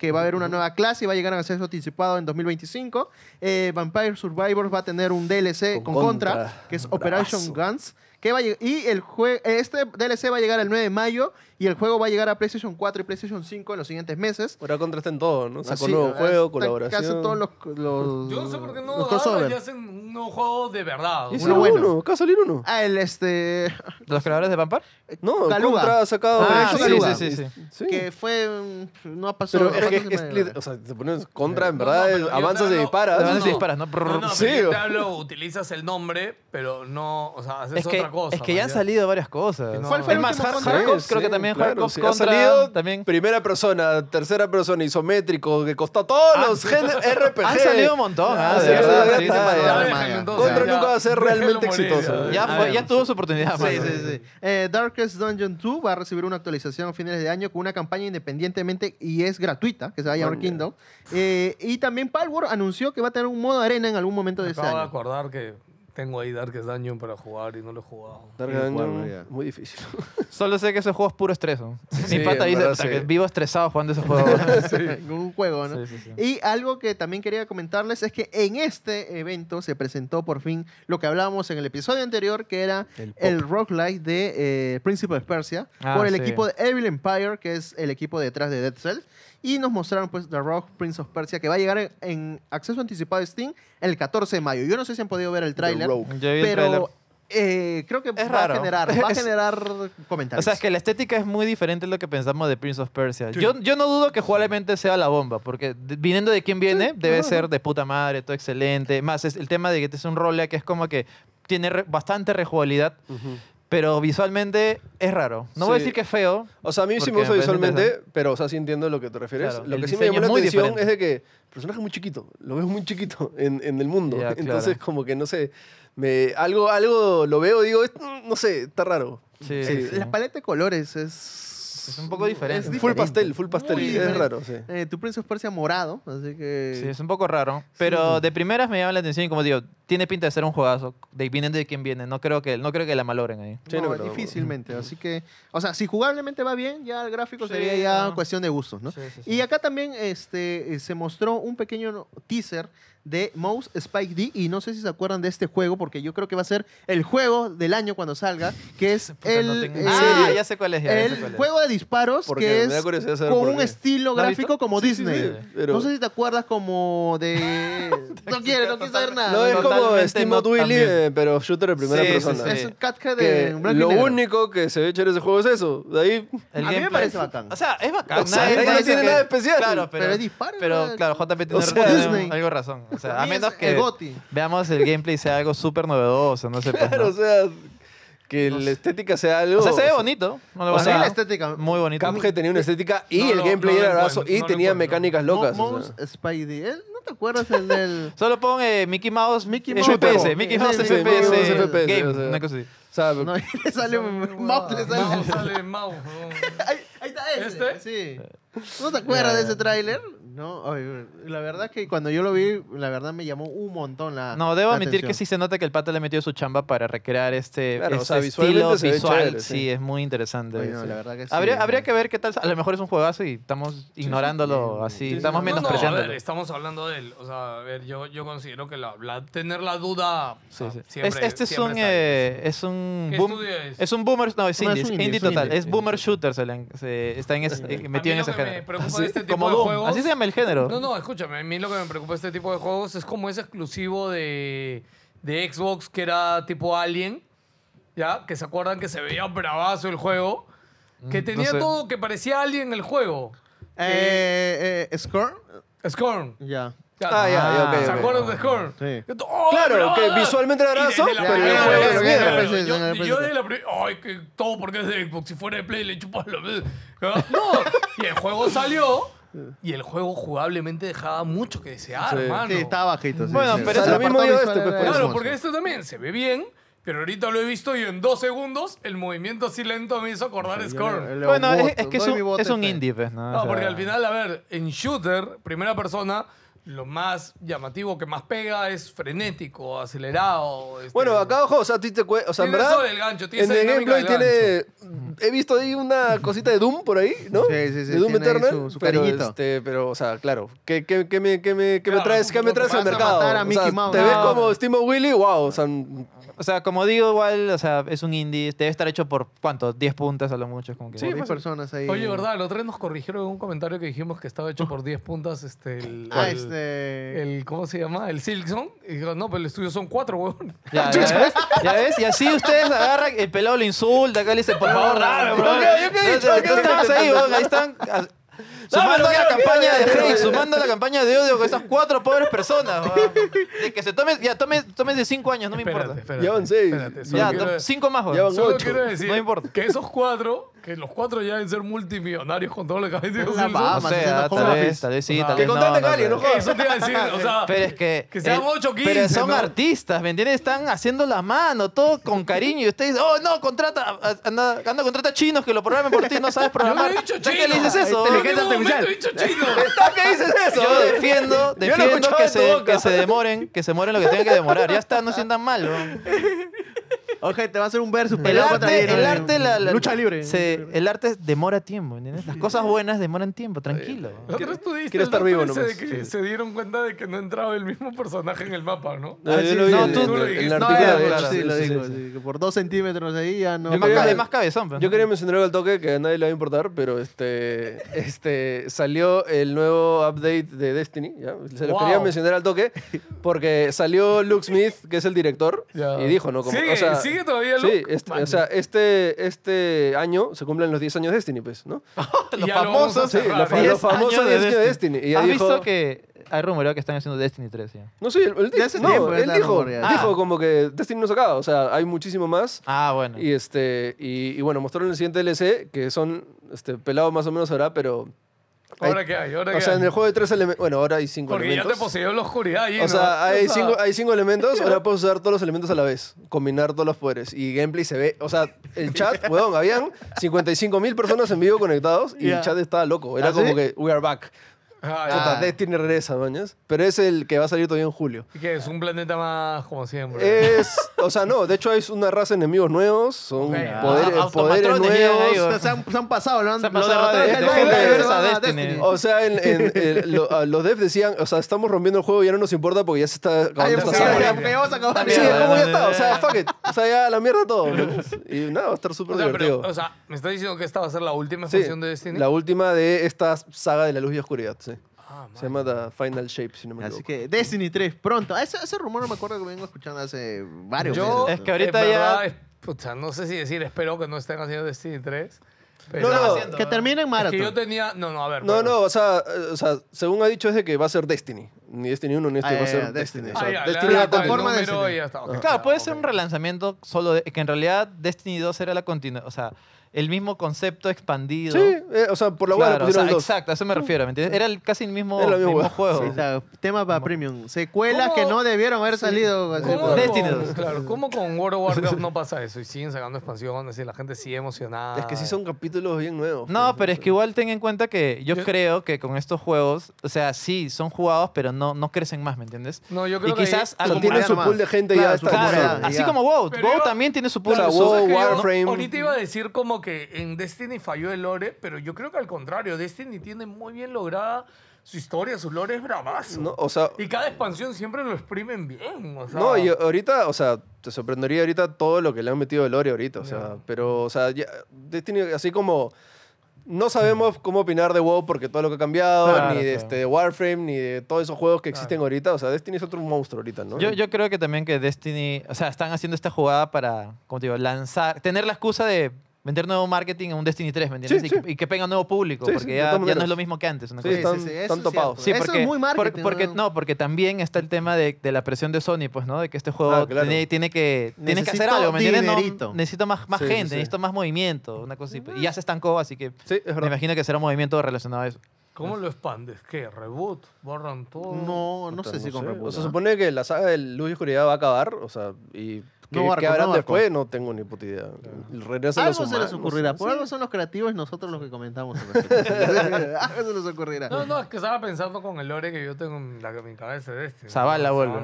que va a haber una nueva clase y va a llegar a acceso anticipado en 2025. Vampire Survivors va a tener un DLC con Contra, que es Operation Guns, que va a y este DLC va a llegar el 9 de mayo y el juego va a llegar a PlayStation 4 y PlayStation 5 en los siguientes meses. Ahora Contra está en todo, ¿no? Sacó nuevo juego, colaboración. Casi todos los Yo no sé por qué no hacen un un juego de verdad. ¿Y uno bueno? Uno, acá salir uno. Ah, el ¿los creadores de Vampire? No, Galuga ha sacado. Ah, sí. Que fue. No ha pasado. Pero o sea, te pones contra, en verdad, avanzas y disparas. Avanzas y disparas, ¿no? Sí. Te hablo, utilizas el nombre, pero no. O sea, haces otra cosa. Es que ya han salido varias cosas. Es más, Hard Cops, creo que también Hard Cops contra. Primera persona, tercera persona, isométrico, que costó todos los RPG. Han salido un montón. Contra nunca va a ser realmente exitoso. Ya tuvo su oportunidad. Sí. Darkest Dungeon 2 va a recibir una actualización a finales de año con una campaña independientemente y es gratuita, que se va a llamar Kindle. Y también Palworld anunció que va a tener un modo arena en algún momento de este año. Acabo de acordar que tengo ahí Darkest Dungeon para jugar y no lo he jugado. Darkest Dungeon, muy difícil. Solo sé que ese juego es puro estrés. Mi pata dice que vivo estresado jugando ese juego. Un juego, ¿no? Sí. Y algo que también quería comentarles es que en este evento se presentó por fin lo que hablábamos en el episodio anterior, que era el roguelike de Prince of Persia por el equipo de Evil Empire, que es el equipo detrás de Dead Cells. Y nos mostraron pues The Rogue Prince of Persia, que va a llegar en acceso anticipado de Steam el 14 de mayo. Yo no sé si han podido ver el tráiler, pero creo que va a generar comentarios. O sea, es que la estética es muy diferente de lo que pensamos de Prince of Persia. Sí. Yo no dudo que jugablemente sea la bomba, porque viniendo de quien viene, debe ser de puta madre, todo excelente. Más, el tema de que este es un roguelike que es como que tiene bastante rejugabilidad. Pero visualmente es raro. No voy a decir que es feo. O sea, a mí sí me gusta visualmente, pero o sea, sí entiendo a lo que te refieres. Claro, lo que sí me llamó la atención es de que el personaje es muy chiquito. Lo ves muy chiquito en el mundo. Yeah, entonces, como que no sé. Algo lo veo, digo, no sé, está raro. Sí. La paleta de colores es un poco diferente. Full pastel. Es raro, sí. Tu Prince of Persia morado, así que... Sí, es un poco raro. Pero de primeras me llama la atención y como digo, tiene pinta de ser un juegazo. Vienen de quien vienen. No creo que la maloren ahí. No, difícilmente. Así que... O sea, si jugablemente va bien, ya el gráfico sería ya cuestión de gustos, ¿no? Sí. Y acá también se mostró un pequeño teaser de Mouse Spike D, y no sé si se acuerdan de este juego, porque yo creo que va a ser el juego del año cuando salga, que es ya sé cuál es. El juego de disparos, que es con un estilo gráfico como Disney. Sí, pero... No sé si te acuerdas como de... no quiere saber nada. No, es como Steam Not Willy, pero shooter de primera persona. Es un Cathead de Black Lo Negro. Único que se ve echar ese juego es eso. De ahí... A mí me parece bacán. O sea, es bacán. O sea, no tiene nada especial. Claro, pero es disparo. Pero claro, JP tiene algo razón. O sea, a menos que veamos el gameplay sea algo súper novedoso, no sé. Claro, pues, o sea, que la estética sea algo... O sea, se ve bonito. La estética. Muy bonito. Cuphead tenía una estética y el gameplay era brazo y tenía mecánicas locas. Mouse Spidey. ¿No te acuerdas el del...? Solo pon Mickey Mouse FPS. Mickey Mouse FPS Game. Una cosa así. No, ahí le sale Mouse. Ahí está ese. Sí. ¿No te acuerdas de ese tráiler? No, la verdad es que cuando yo lo vi, la verdad me llamó un montón la atención. No, debo admitir que sí se nota que el pata le metió su chamba para recrear estilo visual. Chévere, sí, es muy interesante. Oye, no, la verdad que sí. Habría que ver qué tal. A lo mejor es un juegazo y estamos ignorándolo así. Sí. Estamos menospreciándolo. No, estamos hablando de él. O sea, a ver, yo considero que tener la duda siempre es un boomer. No, es indie total. Es boomer shooter. Está metido en ese género. Como Doom. Así se llama el género. No, escúchame. A mí lo que me preocupa este tipo de juegos es como ese exclusivo de Xbox que era tipo Alien, ¿ya? Que se acuerdan que se veía bravazo el juego. Que tenía todo que parecía Alien el juego. Scorn. Ya. ¿Se acuerdan de Scorn? Sí. Claro, que visualmente era brazo. Yo de la primera... Ay, que todo porque es de Xbox. Si fuera de Play le chupas la... No. Y el juego salió... Y el juego jugablemente dejaba mucho que desear, hermano. Sí, estaba bajito. Bueno, pero es lo mismo de esto. Claro, porque esto también se ve bien, pero ahorita lo he visto y en 2 segundos el movimiento así lento me hizo acordar Scorn. Bueno, es que es un indie, pues. No, porque al final, a ver, en shooter, primera persona... Lo más llamativo que más pega es frenético, acelerado. Bueno, acá, ojo, o sea, en verdad, el gancho, en el gameplay he visto ahí una cosita de Doom por ahí, ¿no? Sí. De Doom Eternal. Su cariñito. Pero, o sea, claro. ¿Qué me traes al mercado? Te ves como Steam Willy, wow, o sea... O sea, como digo, igual, o sea, es un indie. Debe estar hecho por, ¿cuánto? 10 puntas a lo mucho. Como que sí, 10 personas ahí. Oye, verdad, el otro día nos corrigieron en un comentario que dijimos que estaba hecho por 10 puntas ¿cómo se llama? El Silkson. Y digo, no, pero el estudio son 4, huevón. ¿Ya ves? Y así ustedes agarran, el pelado lo insulta, acá le dicen, por favor, raro, bro. Yo qué he dicho, tú estabas ahí, huevón, ahí están... Sumando la campaña de hate, sumando la campaña de odio con esas 4 pobres personas. De que se tomen, ya tomen de 5 años, no me importa. Ya van 6. Ya, 5 más, güey. Solo quiero decir que esos 4, que los 4 ya deben ser multimillonarios con todo lo que ha vendido. O sea, tal vez sí, tal vez no. Que contraten a alguien, ¿no? Eso te iba a decir, o sea, pero es que sean 8 o 15. Pero son artistas, ¿me entiendes? Están haciendo la mano, todo con cariño. Y ustedes, oh, no, contrata, anda, contrata chinos que lo programen por ti, no sabes programar. ¿Ya qué le dices eso? ¿Qué dices eso? Yo defiendo que se demoren lo que tengan que demorar. Ya está, no sientan mal. Oye, te va a hacer un versus. El arte, lucha libre. El arte demora tiempo, ¿entiendes? Las cosas buenas demoran tiempo, tranquilo. Quiero estar vivo, ¿no? Se dieron cuenta de que no entraba el mismo personaje en el mapa, ¿no? No, tú lo dijiste. Sí, lo digo. Por 2 centímetros ahí ya no... Es más cabezón. Yo quería mencionar al toque que a nadie le va a importar, pero salió el nuevo update de Destiny, ¿ya? Se lo quería mencionar al toque porque salió Luke Smith, que es el director, y dijo, ¿no? Como, o sea, sigue todavía Luke. Sí, o sea, este año se cumplen los 10 años de Destiny, pues, ¿no? los famosos 10 años de Destiny. Y ¿has visto que hay rumores que están haciendo Destiny 3? ¿Sí? No, sí, él dijo como que Destiny no se acaba, o sea, hay muchísimo más. Ah, bueno. Y bueno, mostraron el siguiente DLC, que son pelado más o menos ahora, pero... ¿Ahora qué hay? O sea, en el juego de 3 elementos... Bueno, ahora hay 5 elementos. Porque ya te poseyó la oscuridad allí, ¿no? O sea, hay 5 elementos, ahora puedes usar todos los elementos a la vez. Combinar todos los poderes. Y gameplay se ve... O sea, el chat, weón, habían 55.000 personas en vivo conectados y el chat estaba loco. Era como que, we are back. Destiny regresa, mañas. Pero es el que va a salir todavía en julio. ¿Y qué es? ¿Un planeta más como siempre? O sea, no. De hecho, es una raza de enemigos nuevos. Son poderes nuevos. Se han pasado. Lo han derrotado. O sea, los devs decían, o sea, estamos rompiendo el juego y ya no nos importa porque ya se está acabando esta saga. Sí, ¿cómo ya está? O sea, fuck it. O sea, ya la mierda todo. Y nada, va a estar súper divertido. O sea, ¿me estás diciendo que esta va a ser la última expansión de Destiny? La última de esta saga de la luz y oscuridad, sí. Se llama The Final Shape, si no me equivoco. Así que Destiny 3, pronto. Ese rumor no me acuerdo que vengo escuchando hace varios meses. Es que ahorita ya... Pucha, no sé si decir, espero que no estén haciendo Destiny 3. Pero no, que terminen Marathon. Es que yo tenía... No, a ver. No, o sea, según ha dicho es de que va a ser Destiny. Ni Destiny 1, ni este va a ser Destiny. Destiny la plataforma de Destiny. Claro, puede ser un relanzamiento solo, que en realidad Destiny 2 era la continuación. O sea... El mismo concepto expandido. Sí, o sea, por la web pusieron dos. Exacto, a eso me refiero, ¿me entiendes? Era casi el mismo juego. Sí, claro. Tema para Premium. Secuelas que no debieron haber salido. Destiny 2. Claro, ¿cómo con World of Warcraft no pasa eso? Y siguen sacando expansiones y la gente sigue emocionada. Es que sí son capítulos bien nuevos. No, pero es que igual ten en cuenta que yo creo que con estos juegos, o sea, sí, son jugados, pero no crecen más, ¿me entiendes? No, yo creo que... Y quizás... Tiene su pool de gente ya. Claro, así como WoW. WoW también tiene su pool de gente. Ahorita iba a decir como que en Destiny falló el lore, pero yo creo que al contrario, Destiny tiene muy bien lograda su historia, su lore es bravazo. No, o sea, y cada expansión siempre lo exprimen bien. O sea. No, y ahorita, o sea, te sorprendería ahorita todo lo que le han metido el lore ahorita, o sea, pero, o sea, ya, Destiny, así como... No sabemos cómo opinar de WoW porque todo lo que ha cambiado, claro, ni de Warframe, ni de todos esos juegos que existen ahorita. O sea, Destiny es otro monstruo ahorita, ¿no? Yo creo que también que Destiny... O sea, están haciendo esta jugada para, como te digo, lanzar... Tener la excusa de... Vender nuevo marketing en un Destiny 3, ¿me entiendes? Sí, y que venga un nuevo público, porque ya no es lo mismo que antes. Una cosa. Sí, están topados. Sí, eso es muy marketing. Porque también está el tema de la presión de Sony, pues, ¿no? De que este juego tiene que hacer algo, ¿me entiendes? No, necesito más gente, necesito más movimiento, una cosa así. Y ya se estancó, así que me imagino que será un movimiento relacionado a eso. ¿Cómo lo expandes? ¿Qué? ¿Reboot? ¿Borran todo? No sé si con reboot. O sea, se supone que la saga de Luz y Oscuridad va a acabar, o sea, y... ¿Qué habrán después? No tengo ni puta idea. Algo se les ocurrirá. Por algo son los creativos nosotros los que comentamos. Algo se les ocurrirá. No, es que estaba pensando con el lore que yo tengo en mi cabeza de este. Zavala vuelve.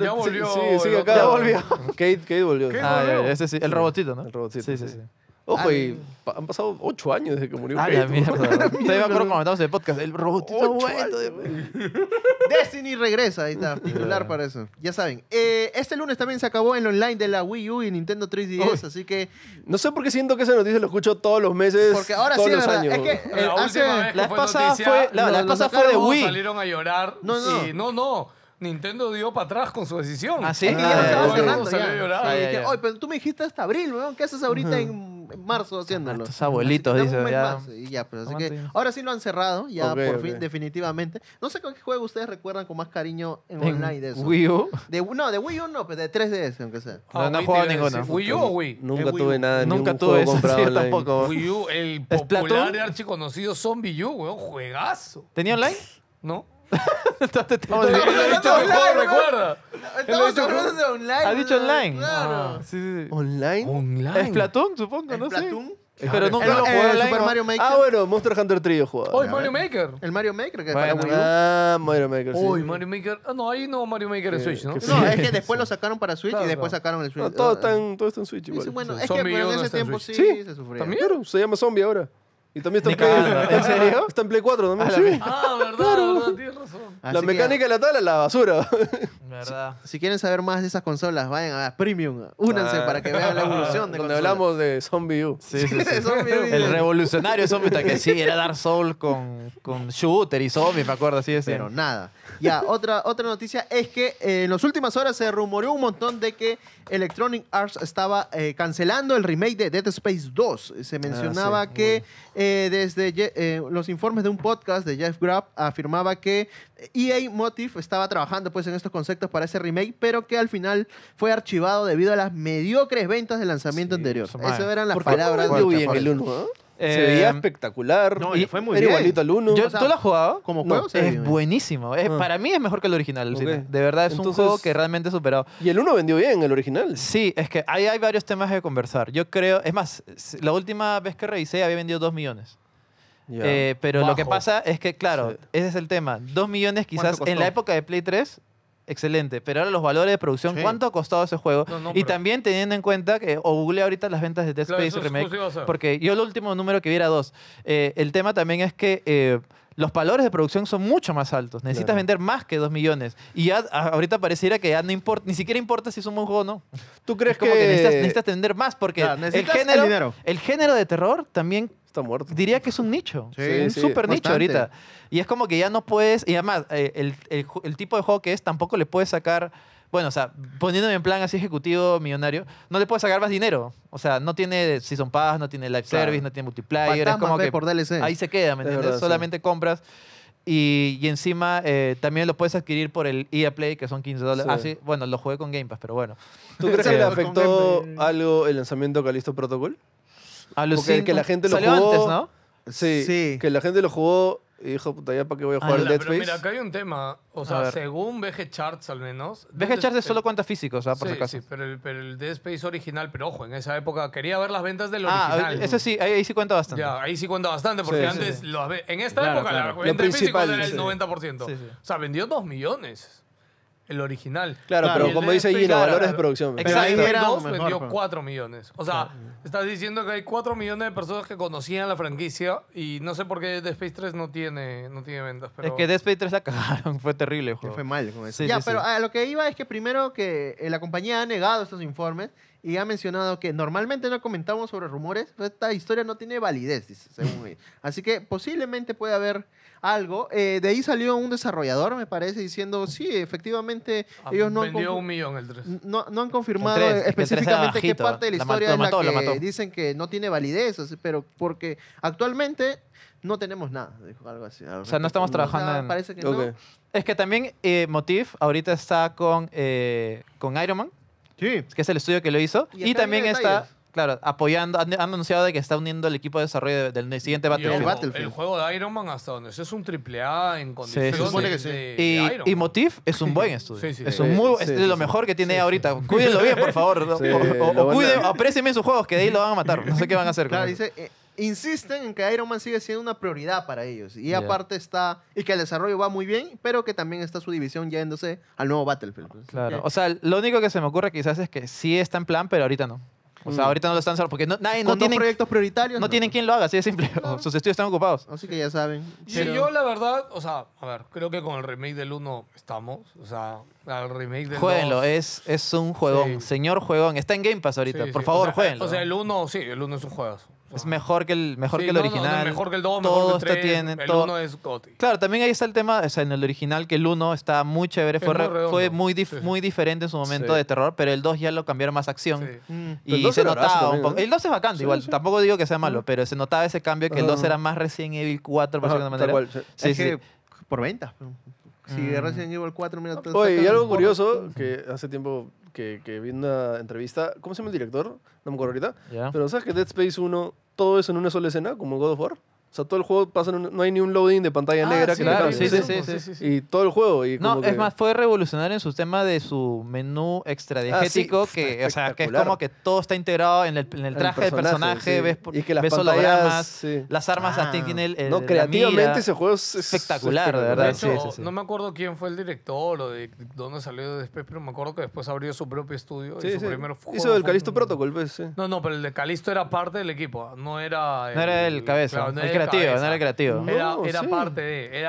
Ya volvió. Sí, acá. Ya volvió. Kate volvió. El robotito, ¿no? El robotito. Sí. Ojo, y han pasado 8 años desde que murió. ¡Ah, la mierda! Todavía me acuerdo cuando estamos en el podcast. El robotito bueno. Destiny regresa. Ahí está, titular para eso. Ya saben. Este lunes también se acabó el online de la Wii U y Nintendo 3DS, así que... No sé por qué siento que esa noticia la escucho todos los meses, porque ahora todos los años. Es que la vez pasada fue de Wii. Salieron a llorar. No. Nintendo dio para atrás con su decisión. Así es que ya. Oye, pero tú me dijiste hasta abril, weón. ¿Qué haces ahorita en marzo haciéndolo? Estos abuelitos, dicen. Ya, pero así que ahora sí lo han cerrado, ya por fin, definitivamente. No sé con qué juego ustedes recuerdan con más cariño en online de eso. ¿Wii U? No, de Wii U no, pero de 3DS, aunque sea. No he jugado ninguno. ¿Wii U o Wii? Nunca tuve nada, nunca tuve eso tampoco. Wii U, el popular y archiconocido Zombie U, weón, juegazo. ¿Tenía online? No. Ha dicho online. Claro. Sí. Online. Es Platón, supongo, no sé. Pero nunca lo jugué online. Super Mario Maker. Ah, bueno, Monster Hunter 3 yo jugaba. Oh, Mario Maker. El Mario Maker que para Wii U. Ah, Mario Maker. Uy, Mario Maker. No, ahí no Mario Maker en Switch, ¿no? No, es que después lo sacaron para Switch y después sacaron el Switch. Todo está en Switch igual. Bueno, es que en ese tiempo sí se sufría. También se llama Zombie ahora. Y también está ¿en serio? Está en Play 4 también. Sí. Verdad, claro. Verdad, tienes razón. Así la mecánica de la tabla es la basura. Verdad. Si quieren saber más de esas consolas, vayan a Premium. Únanse para que vean la evolución de donde hablamos de Zombie U. Sí. Zombie U. El revolucionario Zombie que sí, era Dark Souls con shooter y zombie, me acuerdo así de pero nada. Ya, otra noticia es que en las últimas horas se rumoreó un montón de que Electronic Arts estaba cancelando el remake de Dead Space 2. Se mencionaba que... desde los informes de un podcast de Jeff Grubb afirmaba que EA Motive estaba trabajando pues, en estos conceptos para ese remake, pero que al final fue archivado debido a las mediocres ventas del lanzamiento anterior. Esas eran las palabras de Ubisoft. ¿Por qué no fue bien el 1? Se veía espectacular. No, y fue muy bien. Era igualito al 1. ¿Tú lo has jugado? Como juego, es buenísimo. Para mí es mejor que el original. Okay. De verdad, es un juego que realmente es superado. Y el 1 vendió bien, el original. Sí, es que hay varios temas de conversar. Yo creo... Es más, la última vez que revisé había vendido 2 millones. Yeah. Pero lo que pasa es que, claro, ese es el tema. 2 millones quizás en la época de Play 3... Excelente, pero ahora los valores de producción, ¿cuánto ha costado ese juego? Y también teniendo en cuenta que, googlea ahorita las ventas de Dead Space Remake, porque yo el último número que vi era 2. El tema también es que los valores de producción son mucho más altos. Necesitas vender más que 2 millones. Y ya ahorita pareciera que ya no importa, ni siquiera importa si es un buen juego o no. ¿Tú crees que necesitas vender más? Porque el género de terror también... Está muerto. Diría que es un nicho, súper nicho ahorita. Y es como que ya no puedes... Y además, el tipo de juego que es, tampoco le puedes sacar... Bueno, o sea, poniéndome en plan así ejecutivo millonario, no le puedes sacar más dinero. O sea, no tiene Season Pass, no tiene Live Service, no tiene multiplayer. Fantasma es como que por DLC. Ahí se queda, ¿me entiendes? Solamente compras. Y encima también lo puedes adquirir por el EA Play, que son $15. Sí. Ah, sí. Bueno, lo jugué con Game Pass, pero bueno. ¿Tú crees que le afectó algo el lanzamiento de Callisto Protocol? Porque que la gente lo salió jugó antes, ¿no? Sí, que la gente lo jugó y dijo, puta, ¿ya para qué voy a jugar Dead Space? Pero mira, acá hay un tema. O sea, según BG Charts al menos... BG Charts es solo cuenta física, o sea, por si acaso. Sí, pero el Dead Space original, pero ojo, en esa época quería ver las ventas del original. Ah, eso sí, ahí sí cuenta bastante. Ya, ahí sí cuenta bastante, porque antes... En esta época, la venta física era el 90%. Sí. O sea, vendió 2 millones. El original. Claro, pero como dice Gino, valores de producción. Exacto. El 2 vendió 4 millones. O sea, estás diciendo que hay 4 millones de personas que conocían la franquicia y no sé por qué Dead Space 3 no tiene ventas. Pero... Es que Dead Space 3 la cagaron. Fue terrible el juego. Fue mal. Con eso. Pero a lo que iba es que primero que la compañía ha negado estos informes y ha mencionado que normalmente no comentamos sobre rumores, pero esta historia no tiene validez, dice, según ella. Así que posiblemente puede haber algo. De ahí salió un desarrollador, me parece, diciendo, sí, efectivamente, ellos no han, no han confirmado específicamente qué parte de la historia es la que dicen que no tiene validez, así, pero porque actualmente no tenemos nada, dijo algo así. O sea, no estamos trabajando en... Parece que no. Es que también Motive ahorita está con Iron Man, que es el estudio que lo hizo. Y también está, claro, apoyando, han anunciado de que está uniendo el equipo de desarrollo del siguiente Battlefield. El juego de Iron Man hasta donde es un AAA en condiciones de Iron Man. Y Motive es un buen estudio. Es lo mejor que tiene ahorita. Cuídenlo bien, por favor. Aprecien bien sus juegos, que de ahí lo van a matar. No sé qué van a hacer. Claro, dice... Insisten en que Iron Man sigue siendo una prioridad para ellos. Y aparte está... Y que el desarrollo va muy bien, pero que también está su división yéndose al nuevo Battlefield. Claro. O sea, lo único que se me ocurre quizás es que sí está en plan, pero ahorita no. O sea, ahorita no lo están haciendo porque no tienen proyectos prioritarios. No tienen quien lo haga, así de simple. No. Sus estudios están ocupados. Así que ya saben. Pero... sí, yo la verdad, o sea, a ver, creo que con el remake del 1 estamos. O sea, el remake del 2... Jueguenlo, es un juegón. Sí. Señor juegón. Está en Game Pass ahorita. Sí, por favor, jueguenlo. O sea, el 1, sí, el 1 es un juegazo. Es mejor que el original. No, mejor que el 2, mejor que el 3. El 1 es goti. Claro, también ahí está el tema, o sea, en el original que el 1 está muy chévere, fue muy diferente en su momento de terror, pero el 2 ya lo cambiaron más acción. Sí. Y se notaba un poco. El 2 es bacán, igual, tampoco digo que sea malo, pero se notaba ese cambio que el 2 era más Resident Evil 4, por cierta manera. Cual, sí, es que por ventas. Si de Resident Evil 4, mira... Oye, y algo curioso, que hace tiempo... Que vi una entrevista, ¿cómo se llama el director? No me acuerdo ahorita. Yeah. Pero ¿sabes que Dead Space 1, todo eso en una sola escena, como God of War? O sea, todo el juego pasa, no hay ni un loading de pantalla negra. Sí, que claro, sí. Y todo el juego. Y como es más, fue revolucionario en su tema de su menú extradiegético, que, o sea, que es como que todo está integrado en el traje del personaje, ves hologramas, las armas creativamente mira. Ese juego es espectacular, de verdad. De hecho, no me acuerdo quién fue el director o de dónde salió después, pero me acuerdo que después abrió su propio estudio. Sí, y su primer juego hizo el Callisto Protocol, pues, sí. No, pero el de Callisto era parte del equipo, no era el cabeza. No era creativo. Era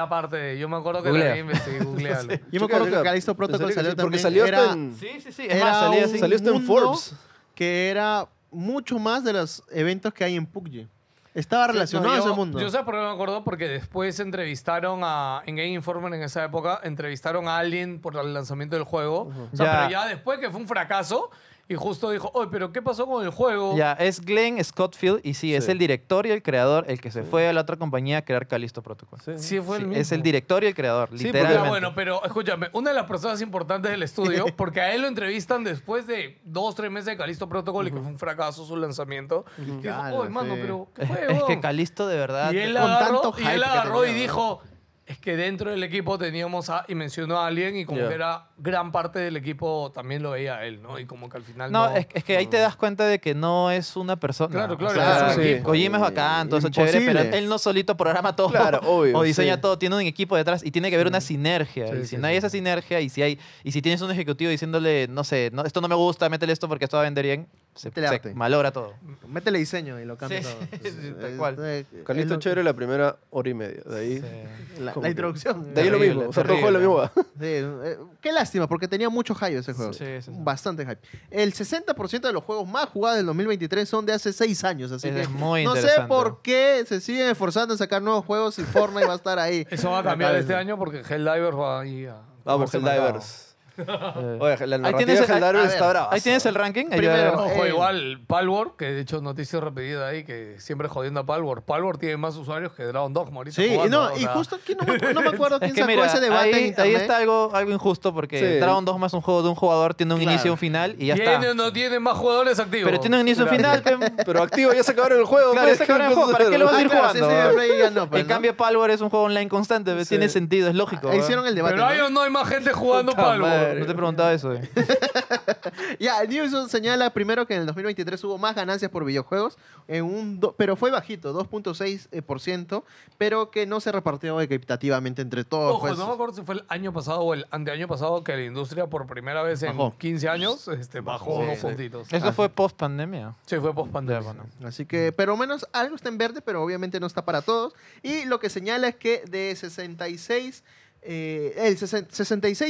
parte de... Yo me acuerdo que la investigué, googlealo. Yo me acuerdo que Callisto Protocol salió también. Porque salió hasta en... Sí. Es más, salió hasta en Forbes. Que era mucho más de los eventos que hay en PUBG. Estaba relacionado a ese mundo. Yo sé por qué me acuerdo, porque después entrevistaron en Game Informer en esa época, entrevistaron a alguien por el lanzamiento del juego. O sea, pero ya después que fue un fracaso... Y justo dijo, oye, ¿pero qué pasó con el juego? Ya, es Glenn Scottfield y sí, es el director y el creador el que se fue a la otra compañía a crear Callisto Protocol. Sí, fue el mismo. Es el director y el creador, literalmente. Porque, bueno, pero escúchame, una de las personas importantes del estudio, porque a él lo entrevistan después de 2-3 meses de Callisto Protocol y que fue un fracaso su lanzamiento. Y dijo, oye, mano, pero ¿qué fue? Es que Callisto de verdad... Y él agarró y dijo... Es que dentro del equipo teníamos y mencionó a alguien y como que era gran parte del equipo también lo veía él, ¿no? Y como que al final no... Es que ahí te das cuenta de que no es una persona. Claro. Es un equipo. Kojima es bacán, todo eso chévere, pero él no solito programa todo o diseña todo. Tiene un equipo detrás y tiene que haber una sinergia. Sí, y si no hay esa sinergia y si tienes un ejecutivo diciéndole, no sé, no, esto no me gusta, métele esto porque esto va a vender bien, se malogra todo. Métele diseño y lo cambia todo. Sí, tal cual. Callisto chévere la primera hora y media. De ahí... La introducción. De ahí lo mismo. O sea, todo juego es lo mismo. Qué lástima, porque tenía mucho hype ese juego. Sí. Bastante hype. El 60% de los juegos más jugados del 2023 son de hace 6 años. Así es que muy no sé por qué se siguen esforzando en sacar nuevos juegos y Fortnite va a estar ahí. Eso va a cambiar este año porque Helldivers va ahí. Vamos, Helldivers. Oye, la narrativa de Helldivers está brava. Ahí tienes el ranking. Primero, ojo, igual Palworld, que de hecho noticia repetida ahí, que siempre jodiendo a Palworld. Palworld tiene más usuarios que Dragon Dogma ahorita. Sí, jugando, y justo aquí no me acuerdo quién sacó ese debate en internet. Ahí está algo injusto, porque Dragon Dogma es un juego de un jugador, tiene un inicio y un final y ya está. No tiene más jugadores activos. Pero tiene un inicio y un final. Pero activo, ya se acabaron el juego. Claro, ya se acabaron el juego. ¿Para qué lo vas a ir jugando? En cambio, Palworld es un juego online constante. Tiene sentido, es lógico. Hicieron el debate. Pero ahí no hay más gente jugando Palworld. No te preguntaba eso. Newson señala primero que en el 2023 hubo más ganancias por videojuegos, pero fue bajito, 2.6%, pero que no se repartió equitativamente entre todos. Ojo, no me acuerdo si fue el año pasado o el anteaño pasado que la industria por primera vez en 15 años bajó unos puntitos. Eso fue post-pandemia. Sí, fue post-pandemia. Bueno. Así que, pero menos algo está en verde, pero obviamente no está para todos. Y lo que señala es que de 66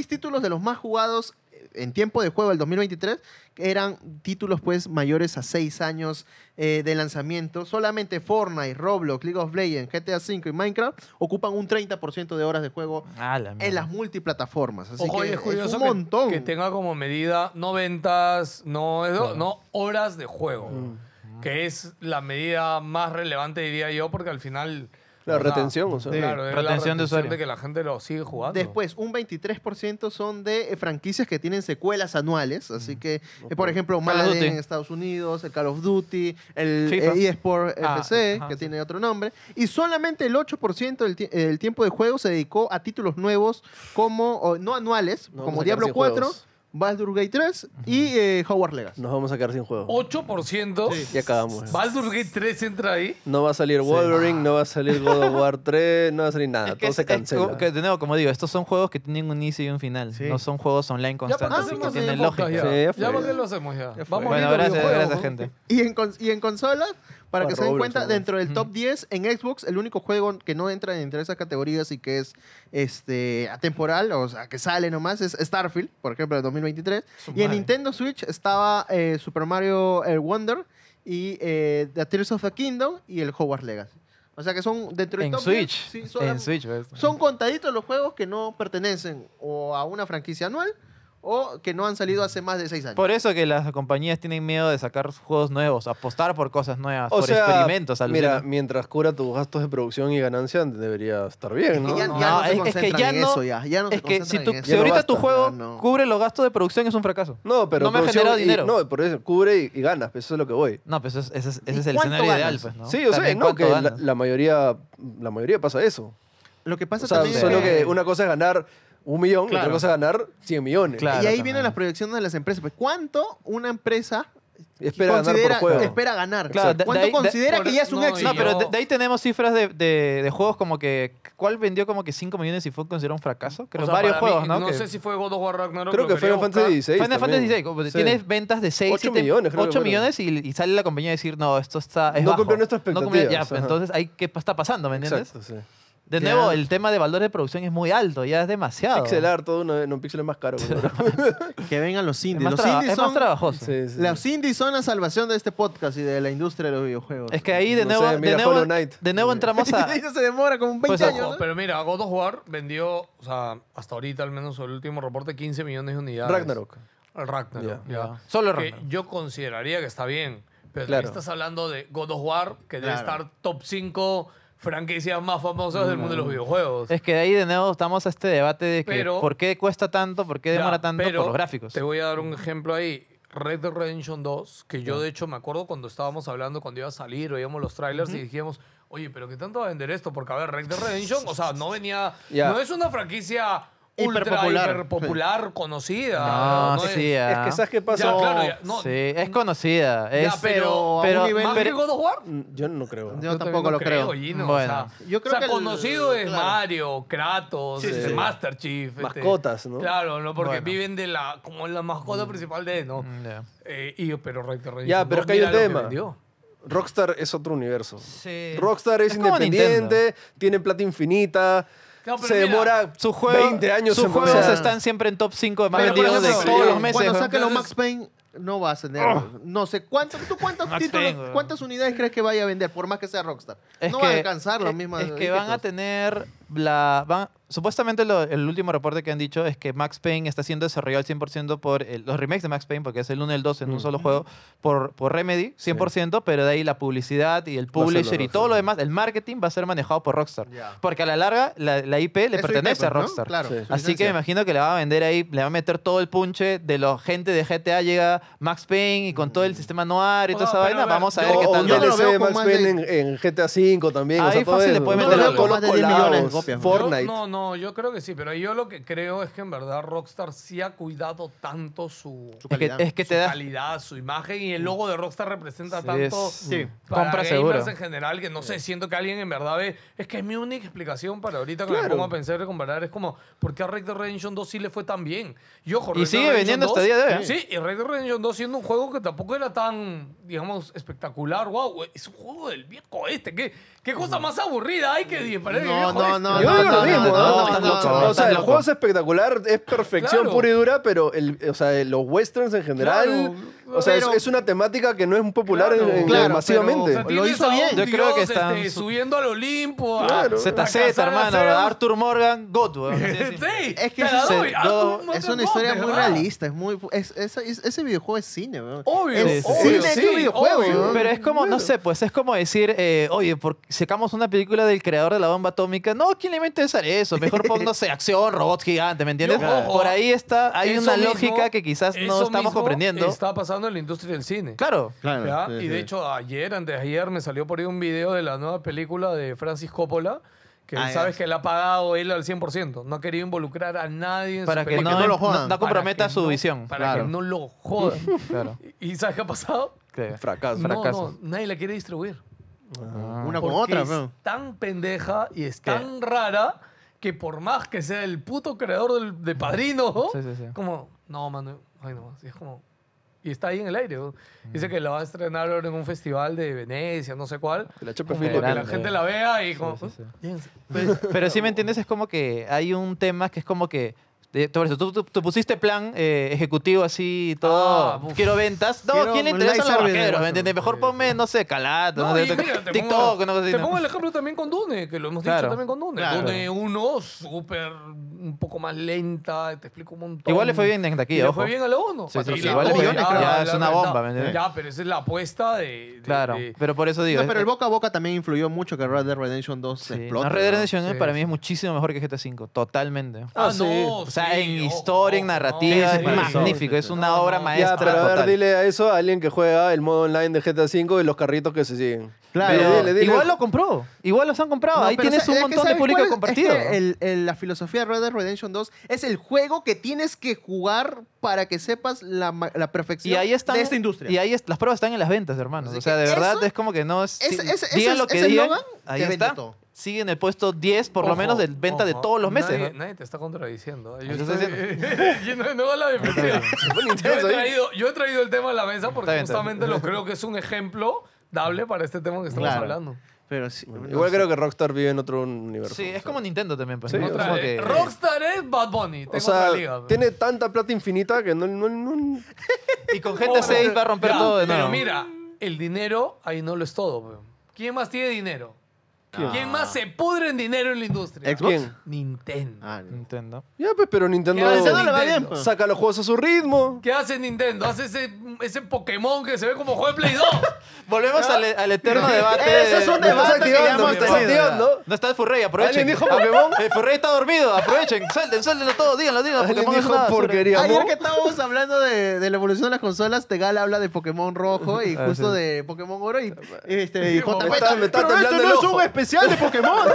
títulos de los más jugados en tiempo de juego del 2023 eran títulos pues mayores a 6 años de lanzamiento. Solamente Fortnite, Roblox, League of Legends, GTA V y Minecraft ocupan un 30% de horas de juego en las multiplataformas. Así ojo, que es un montón. Que tenga como medida no ventas, no horas de juego, que es la medida más relevante, diría yo, porque al final... La retención, o sea. Claro, retención de usuario. De que la gente lo sigue jugando. Después, un 23% son de franquicias que tienen secuelas anuales. Así que, por ejemplo, Madden en Estados Unidos, el Call of Duty, el eSport FC, que tiene otro nombre. Y solamente el 8% del tiempo de juego se dedicó a títulos nuevos, como no anuales, como Diablo 4. Baldur's Gate 3 y Hogwarts Legacy. Nos vamos a quedar sin juego. 8%. Sí. Y acabamos. ¿Baldur's Gate 3 entra ahí? No va a salir Wolverine, no va a salir God of War 3, no va a salir nada. Es que todo se cancela. Como digo, estos son juegos que tienen un inicio y un final. Sí. No son juegos online constantes. Ya, así que tienen lógica. Ya porque lo hacemos ya. Vamos bueno, gracias gente. Y en consolas, para que se den cuenta, dentro del top 10, en Xbox, el único juego que no entra entre esas categorías y que es atemporal, o sea, que sale nomás, es Starfield, por ejemplo, de 2023. Y en Nintendo Switch estaba Super Mario Wonder y The Tears of the Kingdom y el Hogwarts Legacy. O sea que son dentro del top 10. Sí, en Switch. Son contaditos los juegos que no pertenecen o a una franquicia anual, o que no han salido hace más de 6 años. Por eso que las compañías tienen miedo de sacar juegos nuevos, apostar por cosas nuevas, experimentos. Mira, mientras cubra tus gastos de producción y ganancia, debería estar bien, ¿no? Si ahorita tu juego cubre los gastos de producción, es un fracaso. No, pero no me ha generado dinero. No, por eso cubre y ganas, pues eso es lo que voy. No, pues ese es el escenario ideal, pues, ¿no? Sí, o sea, no, que la mayoría pasa eso. Lo que pasa también es que... Solo que una cosa es ganar 1 millón, claro. Otra cosa ganar 100 millones. Claro, y ahí vienen las proyecciones de las empresas. Pues, ¿cuánto una empresa espera ganar? Claro, ¿cuánto considera que ya es un éxito? No, pero de ahí tenemos cifras de juegos como que... ¿Cuál vendió como que 5 millones y fue considerado un fracaso? Creo, o sea, varios juegos, mí, ¿no? No sé si fue God of War Ragnarok. Creo que Final Fantasy XVI. Final Fantasy XVI. Tienes ventas de 8 millones y sale la compañía a decir, no, esto está... No cumplió nuestras expectativas. Entonces, ¿qué está pasando? ¿Me entiendes? Exacto, sí. De nuevo, el tema de valor de producción es muy alto, ya es demasiado. Pixelar todo en un pixel es más caro. Que vengan los indies. Los indies son más trabajosos. Sí, sí. Los indies son la salvación de este podcast y de la industria de los videojuegos. Es que ahí de nuevo entramos a... Eso se demora como 20 años. ¿No? Pero mira, God of War vendió, o sea, hasta ahorita al menos el último reporte, 15 millones de unidades. Ragnarok. Yeah. Solo Ragnarok. Que yo consideraría que está bien. Pero claro, estás hablando de God of War, que debe estar top 5... franquicias más famosas del mundo de los videojuegos. Es que de ahí de nuevo estamos a este debate de que por qué cuesta tanto, por qué demora tanto por los gráficos. Te voy a dar un ejemplo ahí. Red Dead Redemption 2, que yo de hecho me acuerdo cuando estábamos hablando, cuando iba a salir, oíamos los trailers y dijimos, oye, pero ¿qué tanto va a vender esto? Porque a ver, Red Dead Redemption, o sea, no venía... Yeah. No es una franquicia... hiper popular, conocida. No, es que ¿sabes qué pasa? Ya, claro, es conocida. Pero God of War? Yo no creo. Yo tampoco lo creo. Gino, bueno. Yo creo que conocido es Mario, Kratos, Master Chief. Mascotas, ¿no? Claro, no, porque viven de la... como la mascota principal de... ¿no? Yeah. Pero es que hay un tema. Rockstar es otro universo. Sí. Rockstar es independiente, tiene plata infinita... No, se demora sus juegos, 20 años. Sus juegos están siempre en top 5 de más vendidos de todos los meses. Cuando saquen los Max Payne, no va a tener. No sé, ¿cuántas unidades crees que vaya a vender? Por más que sea Rockstar. No va a alcanzar las mismas. Es que van a tener... supuestamente el último reporte que han dicho es que Max Payne está siendo desarrollado al 100% por los remakes de Max Payne, porque es el 1 y el 2 en un solo juego, por Remedy, 100%, pero de ahí la publicidad y el publisher y todo lo demás, el marketing va a ser manejado por Rockstar. Yeah. Porque a la larga la IP le pertenece a Rockstar. ¿No? Claro, sí. Así que me imagino que le va a vender ahí, le va a meter todo el punche de la gente de GTA, llega Max Payne y con todo el sistema noir y toda esa vaina, vamos a ver qué tal. Yo lo veo con Max Payne en GTA V también. Ahí fácil le puede meter algo más de 10 millones. Fortnite. No, yo creo que sí, pero yo lo que creo es que en verdad Rockstar sí ha cuidado tanto su calidad, su imagen, y el logo de Rockstar representa tanto para compra gamers en general, que no sé, siento que alguien en verdad ve... Es que es mi única explicación para ahorita que me pongo a pensar y comparar, es como, ¿por qué a Red Dead Redemption 2 sí le fue tan bien? Y sigue vendiendo hasta día de hoy. Sí, y Red Dead Redemption 2 siendo un juego que tampoco era tan, digamos, espectacular. Wow, es un juego del viejo este. ¿Qué cosa más aburrida hay que disparar el viejo este? No. O sea, el juego es espectacular, es perfección pura y dura, pero los westerns en general, es una temática que no es popular masivamente. Pero, lo hizo bien. Yo creo que están subiendo al Olimpo. ZZ, hermano. Arthur Morgan, God. Sí. Es que es una historia muy realista. Ese videojuego es cine. Obvio. Es un videojuego. Pero es como, no sé, pues es como decir, oye, sacamos una película del creador de la bomba atómica. No, ¿quién le va a interesar eso? Mejor póngase acción, robots gigantes, ¿me entiendes? Por ahí está, hay una lógica que quizás no estamos comprendiendo. Está pasando en la industria del cine. Claro. Y de hecho, antes de ayer, me salió por ahí un video de la nueva película de Francis Coppola, Que él sabes que él ha pagado él al 100%. No ha querido involucrar a nadie en para su película. Que no lo jodan. No comprometa su visión. Para que no lo jodan. Claro. ¿Y sabes qué ha pasado? ¿Qué? Fracaso. No, nadie la quiere distribuir. Ah. Una con porque otra. Es tan pendeja y es tan rara que por más que sea el puto creador de Padrino, como, no, mano, ay, no, es como... Y está ahí en el aire. Dice que la va a estrenar ahora en un festival de Venecia, no sé cuál. La como que la gente la vea y como... Sí. Pero sí, me entiendes, es como que hay un tema que es como que... Tú pusiste plan ejecutivo así, todo... quiero ventas. No, quiero, ¿quién le interesa a los vaqueros? ¿Me entiendes? Mejor ponme, no sé, Calato. No, mira, TikTok. Te pongo el ejemplo también con Dune, que lo hemos dicho también con Dune. Claro. Dune 1, súper... un poco más lenta, te explico un montón. Igual le fue bien en taquilla, ojo. Le fue bien a la 1. Sí, igual le fue bien, ya es una bomba. Ya, pero esa es la apuesta de... Claro, pero por eso digo... No, pero el boca a boca también influyó mucho que Red Dead Redemption 2 se explota. Red Dead Redemption para mí es muchísimo mejor que GTA V, totalmente. Ah, no. O sea, en historia, en narrativa, es magnífico. Es una obra maestra total. A ver, dile a eso a alguien que juega el modo online de GTA V y los carritos que se siguen. Claro, igual lo compró. Igual los han comprado. Ahí tienes un montón de público compartido. La filosofía de Red Dead Redemption 2 es el juego que tienes que jugar para que sepas la perfección de esta industria. Y ahí las pruebas están en las ventas, hermano. O sea, de verdad es como que no es... Digan lo que digan, ahí está. Sigue en el puesto 10, por lo menos, de venta de todos los meses. Nadie te está contradiciendo. No va a la defensiva. Yo he traído el tema a la mesa porque justamente lo creo que es un ejemplo dable para este tema que estamos hablando. Pero sí, bueno, igual creo que Rockstar vive en otro universo. Sí, es como Nintendo también. Pues, sí, ¿no? Que... Rockstar es Bad Bunny. O sea, liga, pero... tiene tanta plata infinita que no... Y con gente 6 va a romper todo de nuevo. Pero mira, el dinero ahí no lo es todo. Bro. ¿Quién más tiene dinero? ¿Quién más se pudre en dinero en la industria? ¿Xbox? ¿Quién? Nintendo. Nintendo. Ya, pues, pero Nintendo saca los juegos a su ritmo. ¿Qué hace Nintendo? Hace ese Pokémon que se ve como juego de Play 2. Volvemos al eterno debate. Eso es un debate que ya hemos tenido. No está el Furrey, aprovechen. ¿Alguien dijo Pokémon? El Furrey está dormido, aprovechen. Suéltenlo todo, díganlo. ¿Alguien dijo porquería? Ayer que estábamos hablando de la evolución de las consolas, Tegal habla de Pokémon Rojo y justo de Pokémon Oro y JP. Pero esto no es un especial de Pokémon.